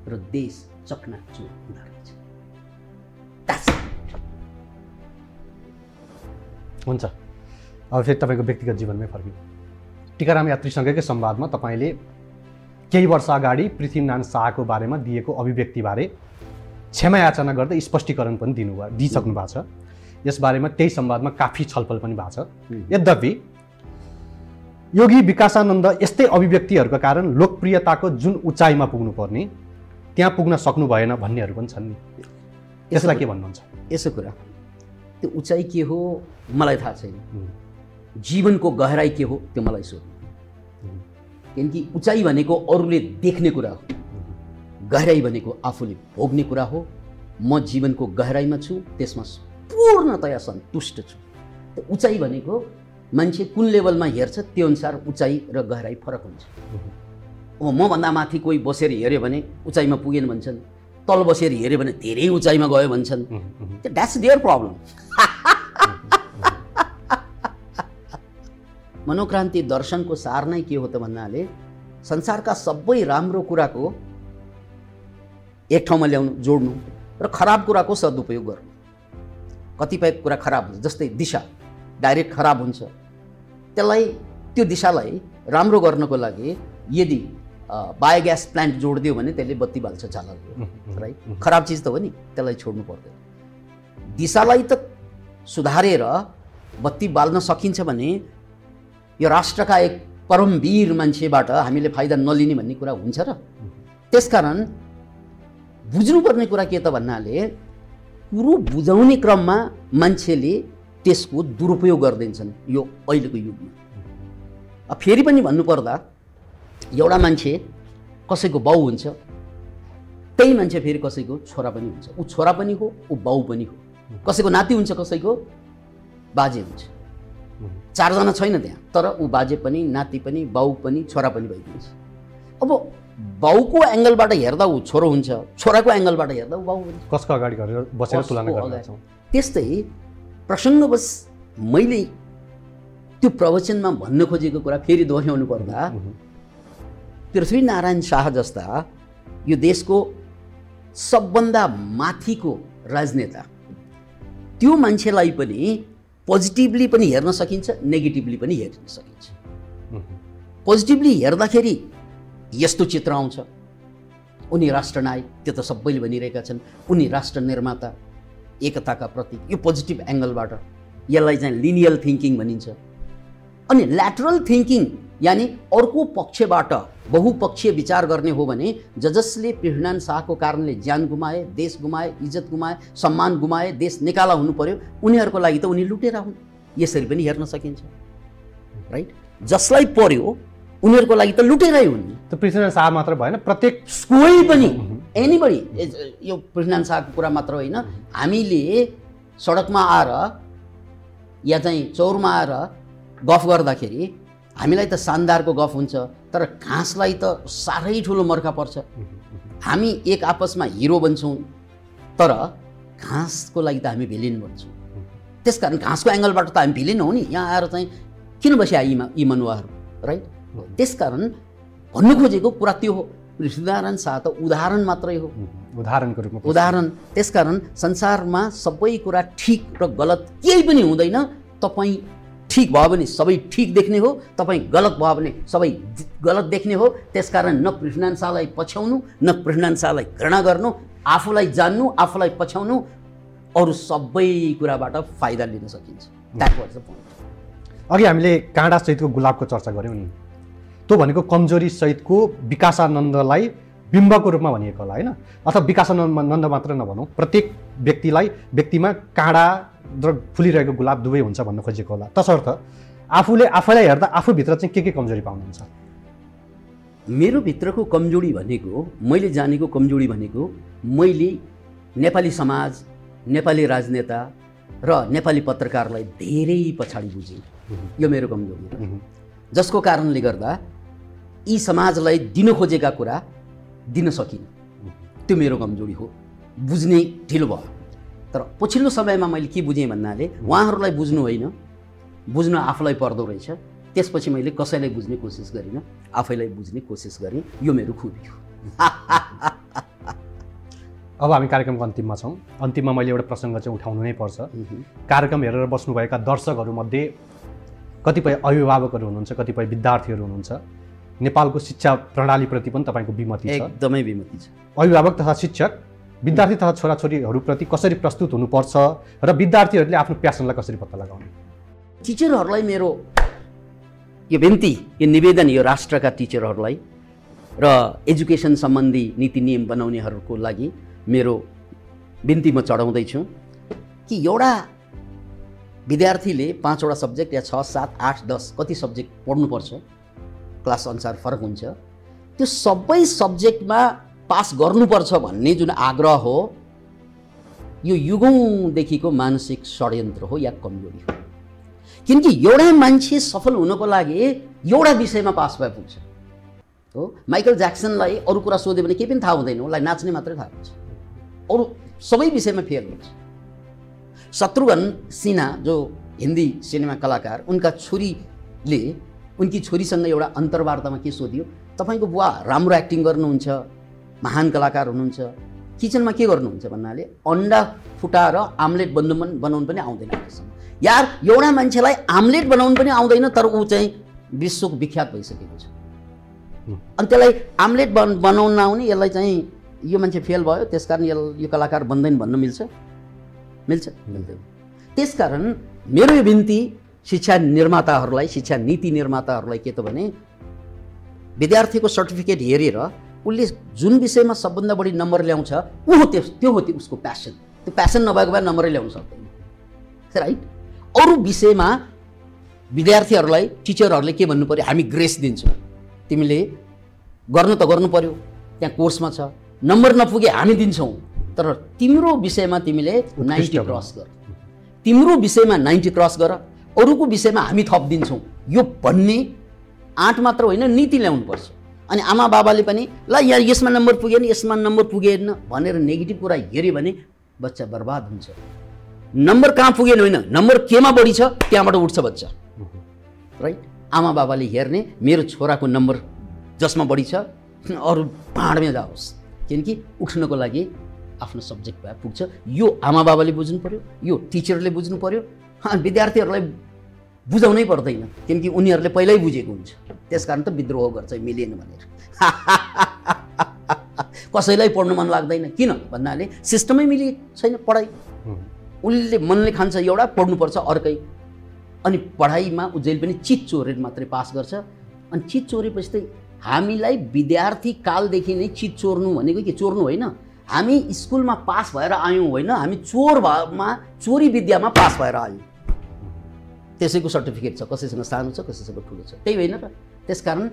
र देश चकनाचुर हुँदा रहेछ। हुन्छ, अब फेरि तपाईँको व्यक्तिगत जीवनमै फर्कियो। टिकाराम यात्रीसँगैको संवादमा तपाईँले केही वर्ष अगाडि पृथ्वीनारायण शाहको बारेमा दिएको अभिव्यक्तिबारे क्षमा याचना गर्दै स्पष्टीकरण पनि दिइसक्नु भएको छ। यसबारेमा त्यही संवादमा काफी छलफल पनि भएको छ। यद्यपि योगी विकासानन्द यस्तै अभिव्यक्तिहरूको कारण लोकप्रियताको जुन उचाइमा पुग्नु पर्ने त्यहाँ पुग्न सक्नु भएन भन्नेहरू पनि छन्, यसलाई के भन्नुहुन्छ? यसो कुरा त्यो उचाइ के हो मलाई थाहा छैन, जीवनको गहराई के हो त्यो मलाई सोध्नु, किनकि उचाइ भनेको अरूले देख्ने कुरा हो, गहराई भनेको आफूले भोग्ने कुरा हो। म जीवनको गहराईमा छु, त्यसमा पूर्णतया सन्तुष्ट छु। त्यो उचाइ भनेको मान्छे कुन लेभलमा हेर्छ त्यो अनुसार उचाइ र गहराई फरक हुन्छ। अब मभन्दा माथि कोही बसेर हेऱ्यो भने उचाइमा पुगेन भन्छन्, तल बसेर हेऱ्यो भने धेरै उचाइमा गयो भन्छन्। That's their problem. मनोक्रान्ति दर्शनको सार नै के हो त भन्नाले संसारका सबै राम्रो कुराको एक ठाउँमा ल्याउनु, जोड्नु र खराब कुराको सदुपयोग गर्नु। कतिपय कुरा खराब हुन्छ, जस्तै दिशा डाइरेक्ट खराब हुन्छ, त्यसलाई त्यो दिशालाई राम्रो गर्नको लागि यदि बायोग्यास प्लान्ट जोडिदियो भने त्यसले बत्ती बाल्छ चालक, राइट? खराब चिज त हो नि, त्यसलाई छोड्नु पर्दैन। दिशालाई त सुधारेर बत्ती बाल्न सकिन्छ भने यो राष्ट्रका एक परमवीर मान्छेबाट हामीले फाइदा नलिने भन्ने कुरा हुन्छ र? त्यसकारण बुझ्नुपर्ने कुरा के त भन्नाले कुरो बुझाउने क्रममा मान्छेले त्यसको दुरुपयोग गर्दैछन् यो अहिलेको युगमा। अब फेरि पनि भन्नुपर्दा एउटा मान्छे कसैको बाउ हुन्छ, त्यही मान्छे फेरि कसैको छोरा पनि हुन्छ, ऊ छोरा पनि हो, ऊ बाउ पनि हो, कसैको नाति हुन्छ, कसैको बाजे हुन्छ। 4जना छैन त्यहाँ, तर ऊ बाजे पनि, नाति पनि, बाउ पनि, छोरा पनि भइदिन्छ। अब बाउको एङ्गलबाट हेर्दा ऊ छोरो हुन्छ, छोराको एङ्गलबाट हेर्दा ऊ बाउ हुन्छ। कसको अगाडि गरेर बसेर तुलना गर्छौं। त्यस्तै प्रसङ्गवश मैले त्यो प्रवचनमा भन्न खोजेको कुरा फेरि दोहोऱ्याउनु पर्दा पृथ्वीनारायण शाह जस्ता यो देशको सबभन्दा माथिको राजनेता, त्यो मान्छेलाई पनि पोजिटिभली पनि हेर्न सकिन्छ, नेगेटिभली पनि हेर्न सकिन्छ। पोजिटिभली हेर्दाखेरि यस्तो चित्र आउँछ, उनी राष्ट्रनायक, त्यो त सबैले भनिरहेका छन्, उनी राष्ट्र निर्माता, एकताका प्रतीक, यो पोजिटिभ एङ्गलबाट। यसलाई चाहिँ लिनियल थिङ्किङ भनिन्छ। अनि ल्याटरल थिङ्किङ यानी अर्को पक्षबाट बहुपक्षीय विचार गर्ने हो भने जसले पृथ्वीनारायण शाहको कारणले ज्यान गुमाए, देश गुमाए, इज्जत गुमाए, सम्मान गुमाए, देश निकाला हुनु पर्यो, उनीहरुको लागि त उनी लुटेरा हुन्। यसरी पनि हेर्न सकिन्छ, राइट? जसलाई पर्यो उनीहरुको लागि त लुटेरै हुन्। त पृथ्वीनारायण शाह मात्र भएन, प्रत्येक कोही पनि, एनीबडी, यो पृथ्वीनारायण शाहको कुरा मात्र होइन। हामीले सडकमा आएर या चाहिँ चौरमा आएर गफ गर्दाखेरि हामीलाई त शानदारको गफ हुन्छ, तर घाँसलाई त साह्रै ठुलो मर्खा पर्छ। हामी एक आपसमा हिरो बन्छौँ, तर घाँसको लागि त हामी भिलिन बन्छौँ। त्यसकारण घाँसको एङ्गलबाट त हामी भिलिन हौ नि, यहाँ आएर चाहिँ किन बस्या यी मनुवाहरू, राइट? त्यसकारण भन्नु खोजेको कुरा त्यो हो। पृथ्वीनारायण शाह त उदाहरण मात्रै हो, उदाहरणको रूपमा उदाहरण। त्यसकारण संसारमा सबै कुरा ठिक र गलत केही पनि हुँदैन। तपाईँ ठिक भयो भने सबै ठिक देख्ने हो, तपाईँ गलत भयो भने सबै गलत देख्ने हो। त्यसकारण न पृथ्वीनारायण शाहलाई पछ्याउनु, न पृथ्वीनारायण शाहलाई घृणा गर्नु, आफूलाई जान्नु, आफूलाई पछ्याउनु, अरू सबै कुराबाट फाइदा लिन सकिन्छ। अघि हामीले काँडा सहितको गुलाबको चर्चा गऱ्यौँ नि, त्यो भनेको कमजोरी सहितको विकासानन्दलाई बिम्बको रूपमा भनिएको होला, होइन? अथवा विकासानन्द मात्र नभनौँ, प्रत्येक व्यक्तिमा काँडा र फुलिरहेको गुलाब दुवै हुन्छ भन्न खोजेको होला। तसर्थ आफूले आफैलाई हेर्दा आफूभित्र चाहिँ के कमजोरी पाउनुहुन्छ? मेरो भित्रको कमजोरी भनेको, मैले जानेको कमजोरी भनेको, मैले नेपाली समाज, नेपाली राजनेता र नेपाली पत्रकारलाई धेरै पछाडि बुझेँ। यो मेरो कमजोरी हो, जसको कारणले गर्दा यी समाजलाई दिन खोजेका कुरा दिन सकिन। त्यो मेरो कमजोरी हो, बुझ्ने ढिलो भयो। तर पछिल्लो समयमा मैले के बुझेँ भन्नाले, उहाँहरूलाई बुझ्नु होइन, बुझ्नु आफूलाई पर्दो रहेछ। त्यसपछि मैले कसैलाई बुझ्ने कोसिस गरिनँ, आफैलाई बुझ्ने कोसिस गरेँ। यो मेरो खुबी हो। अब हामी कार्यक्रमको अन्तिममा छौँ। अन्तिममा मैले एउटा प्रसङ्ग चाहिँ उठाउनु नै पर्छ। कार्यक्रम हेरेर बस्नुभएका दर्शकहरूमध्ये कतिपय अभिभावकहरू हुनुहुन्छ, कतिपय विद्यार्थीहरू हुनुहुन्छ। नेपालको शिक्षा प्रणालीप्रति पनि तपाईँको विमति छ? एकदमै विमति छ। अभिभावक तथा शिक्षक विद्यार्थी तथा छोराछोरीहरूप्रति कसरी प्रस्तुत हुनुपर्छ र विद्यार्थीहरूले आफ्नो प्यासनलाई कसरी पत्ता लगाउने? टिचरहरूलाई मेरो यो बिन्ती, यो निवेदन, यो राष्ट्रका टिचरहरूलाई र एजुकेसन सम्बन्धी नीति नियम बनाउनेहरूको लागि मेरो बिन्ती म चढाउँदैछु कि एउटा विद्यार्थीले 5वटा सब्जेक्ट या 6, 7, 8, 10 कति सब्जेक्ट पढ्नुपर्छ, क्लास अनुसार फरक हुन्छ। त्यो सबै सब्जेक्टमा पास गर्नुपर्छ भन्ने जुन आग्रह हो, यो युगौँदेखिको मानसिक षड्यन्त्र हो या कमजोरी हो। किनकि एउटा मान्छे सफल हुनको लागि एउटा विषयमा पास भए पुग्छ हो। माइकल ज्याक्सनलाई अरू कुरा सोध्यो भने केही पनि थाहा हुँदैन, उसलाई नाच्ने मात्रै थाहा हुन्छ, अरू सबै विषयमा फेल हुन्छ। शत्रुघ्न सिन्हा जो हिन्दी सिनेमा कलाकार, उनकी छोरीसँग एउटा अन्तर्वार्तामा के सोध्यो, तपाईँको बुवा राम्रो एक्टिङ गर्नुहुन्छ, महान कलाकार हुनुहुन्छ, किचनमा के गर्नुहुन्छ भन्नाले, अन्डा फुटाएर आम्लेट बनाउनु पनि आउँदैन। यार, एउटा मान्छेलाई आम्लेट बनाउनु पनि आउँदैन तर ऊ चाहिँ विश्वको विख्यात भइसकेको छ। अनि त्यसलाई आम्लेट बनाउन नआउने, यसलाई चाहिँ यो मान्छे फेल भयो, त्यसकारण यो कलाकार बन्दैन भन्न मिल्दैन। त्यसकारण मेरो यो बिन्ती शिक्षा निर्माताहरूलाई, शिक्षा नीति निर्माताहरूलाई के त भने, विद्यार्थीको सर्टिफिकेट हेरेर उसले जुन विषयमा सबभन्दा बढी नम्बर ल्याउँछ त्यो हो उसको प्यासन। त्यो प्यासन नभएको भए नम्बरै ल्याउन सक्दैन, राइट? अरू विषयमा विद्यार्थीहरूलाई टिचरहरूले के भन्नु पर्यो, हामी ग्रेस दिन्छौँ, तिमीले गर्नु त गर्नु पर्यो, त्यहाँ कोर्समा छ, नम्बर नपुगे हामी दिन्छौँ, तर तिम्रो विषयमा तिमीले 90 क्रस गर, तिम्रो विषयमा 90 क्रस गर, अरूको विषयमा हामी थपिदिन्छौँ। यो भन्ने आँट मात्र होइन, नीति ल्याउनुपर्छ। अनि आमा बाबाले पनि ल यहाँ यसमा नम्बर पुगेन, यसमा नम्बर पुगेन भनेर नेगेटिभ कुरा हेऱ्यो भने बच्चा बर्बाद हुन्छ। नम्बर कहाँ पुगेन होइन, नम्बर केमा बढी छ त्यहाँबाट उठ्छ बच्चा, राइट? आमा बाबाले हेर्ने, मेरो छोराको नम्बर जसमा बढी छ अरू भाँडमै जाओस्, किनकि उठ्नको लागि आफ्नो सब्जेक्ट भए पुग्छ। यो आमा बाबाले बुझ्नु पर्यो, यो टिचरले बुझ्नु पर्यो। विद्यार्थीहरूलाई बुझाउनै पर्दैन, किनकि उनीहरूले पहिल्यै बुझेको हुन्छ। त्यसकारण त विद्रोह गर्छ मिलेन भनेर। कसैलाई पढ्नु मन लाग्दैन, किन भन्नाले सिस्टमै मिलेको छैन पढाइ। उसले मनले खान्छ एउटा, पढ्नुपर्छ अर्कै, अनि पढाइमा उजेल पनि चित चोरेर मात्रै पास गर्छ। अनि चिज चोरेपछि त हामीलाई विद्यार्थी कालदेखि नै चिज चोर्नु भनेको के चोर्नु होइन, हामी स्कुलमा पास भएर आयौं होइन, हामी चोरी विद्यामा पास भएर आयौं। त्यसैको सर्टिफिकेट छ, कसैसँग सानो छ कसैसँग ठुलो छ, त्यही होइन र। त्यसकारण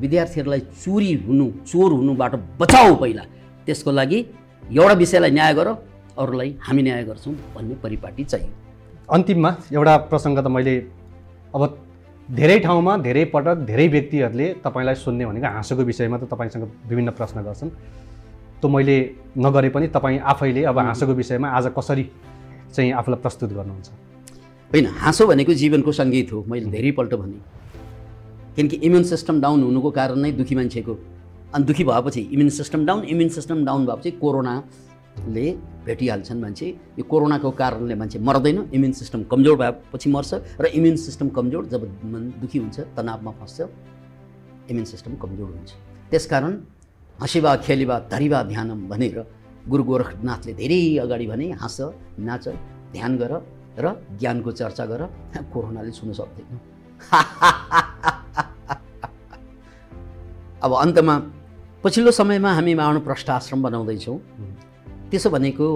विद्यार्थीहरूलाई चोरी हुनु चोर हुनुबाट बचाऊ, पहिला त्यसको लागि एउटा विषयलाई न्याय गर, अरूलाई हामी न्याय गर्छौं भन्ने परिपाटी चाहियो। अन्तिममा एउटा प्रसंग त मैले अब धेरै ठाउँमा धेरै पटक धेरै व्यक्तिहरूले तपाईलाई सोध्ने भनेको हाँसोको विषयमा त तपाईसँग विभिन्न प्रश्न गर्छन्, त्यो मैले नगरे पनि तपाई आफैले अब हाँसोको विषयमा आज कसरी चाहिँ आफूलाई प्रस्तुत गर्नुहुन्छ? हैन, हाँसो भनेको जीवनको संगीत हो, मैले धेरैपल्ट भने, किनकि इम्युन सिस्टम डाउन हुनुको कारण नै दुखी मान्छेको, अनि दुखी भएपछि इम्युन सिस्टम डाउन भएपछि कोरोनाले भेटिहाल्छन् मान्छे। यो कोरोनाको कारणले मान्छे मर्दैन, इम्युन सिस्टम कमजोर भएपछि मर्छ, र इम्युन सिस्टम कमजोर जब मन दुखी हुन्छ तनावमा फस्छ इम्युन सिस्टम कमजोर हुन्छ। त्यसकारण हँसिबा खेलिबा धरिबा ध्यानम भनेर गुरु गोरखनाथले धेरै अगाडि भने, हाँस नाच ध्यान गर र ज्ञानको चर्चा गर, कोरोनाले सुन्न सक्दैन। अब अन्तमा, पछिल्लो समयमा हामी वानप्रस्थ आश्रम बनाउँदैछौँ, त्यसो भनेको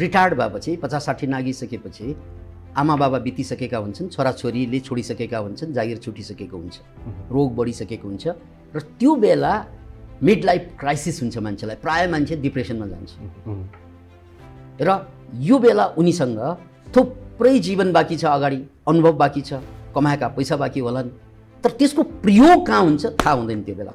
रिटायर्ड भएपछि 50-60 नागिसकेपछि आमा बाबा बितिसकेका हुन्छन्, छोराछोरीले छोडिसकेका हुन्छन्, जागिर छुटिसकेको हुन्छ, रोग बढिसकेको हुन्छ, र त्यो बेला मिड लाइफ क्राइसिस हुन्छ मान्छेलाई, प्रायः मान्छे डिप्रेसनमा जान्छ। र यो बेला उनीसँग थुप्रै जीवन बाँकी छ, अगाडि अनुभव बाँकी छ, कमाएका पैसा बाँकी होलान्, तर त्यसको प्रयोग कहाँ हुन्छ थाहा हुँदैन त्यो बेला।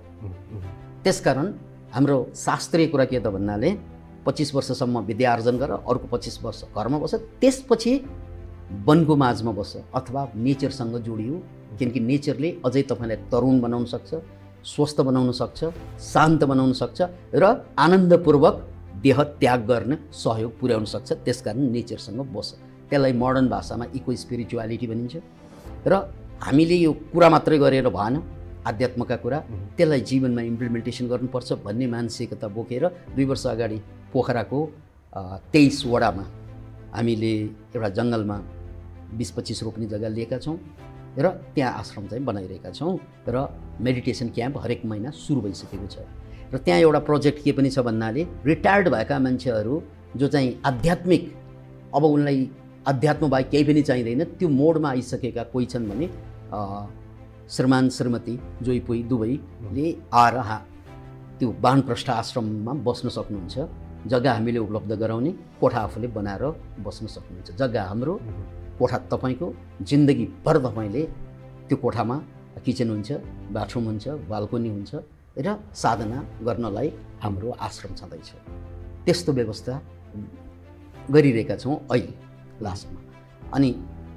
त्यसकारण हाम्रो शास्त्रीय कुरा के त भन्नाले 25 वर्षसम्म विद्या आर्जन गर, अर्को 25 वर्ष घरमा बस, त्यसपछि वनको माझमा बस अथवा नेचरसँग जोडियो, किनकि नेचरले अझै तपाईलाई तरुण बनाउन सक्छ, स्वस्थ बनाउन सक्छ, शान्त बनाउन सक्छ, र आनन्दपूर्वक देह त्याग गर्न सहयोग पुर्याउन सक्छ। त्यसकारण नेचरसँग बस, त्यसलाई मोडर्न भाषामा इको स्पिरिचुअलिटी भनिन्छ। र हामीले यो कुरा मात्रै गरेर भएन, आध्यात्मका कुरा त्यसलाई जीवनमा इम्प्लिमेन्टेसन गर्नुपर्छ भन्ने मानसिकता बोकेर 2 वर्ष अगाडि पोखराको 23 वडामा हामीले एउटा जङ्गलमा 20-25 रोप्ने जग्गा लिएका छौँ र त्यहाँ आश्रम चाहिँ बनाइरहेका छौँ, र मेडिटेसन क्याम्प हरेक महिना सुरु भइसकेको छ। र त्यहाँ एउटा प्रोजेक्ट के पनि छ भन्नाले, रिटायर्ड भएका मान्छेहरू जो चाहिँ आध्यात्मिक, अब उनलाई आध्यात्म बाहेक केही पनि चाहिँदैन, त्यो मोडमा आइसकेका कोही छन् भने श्रीमान श्रीमती जोइपोई दुवैले आएर त्यो वानप्रस्थ आश्रममा बस्न सक्नुहुन्छ। जग्गा हामीले उपलब्ध गराउने, कोठा आफूले बनाएर बस्न सक्नुहुन्छ। जग्गा हाम्रो, कोठा तपाईँको, जिन्दगीभर तपाईँले त्यो कोठामा किचन हुन्छ, बाथरुम हुन्छ, बाल्कनी हुन्छ, र साधना गर्नलाई हाम्रो आश्रम छँदैछ। त्यस्तो व्यवस्था गरिरहेका छौँ अहिले लास्टमा। अनि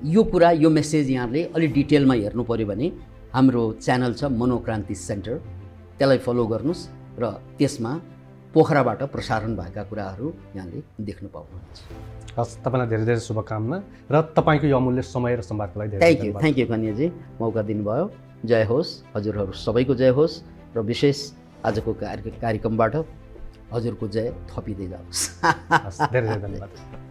यो कुरा, यो मेसेज यहाँले अलि डिटेलमा हेर्नु पर्यो भने हाम्रो च्यानल छ मनोक्रान्ति सेन्टर, त्यसलाई फलो गर्नुहोस्, र त्यसमा पोखराबाट प्रसारण भएका कुराहरू यहाँले देख्न पाउनुहुन्छ। हस्, तपाईँलाई धेरै धेरै शुभकामना र तपाईँको यो अमूल्य समय र सम्वादको लागि धेरै धेरै थ्याङ्क यू कन्याजी, मौका दिनुभयो। जय होस्, हजुरहरू सबैको जय होस्, र विशेष आजको कार्यक्रमबाट हजुरको जय थपिँदै जाओस्। धेरै धेरै धन्यवाद।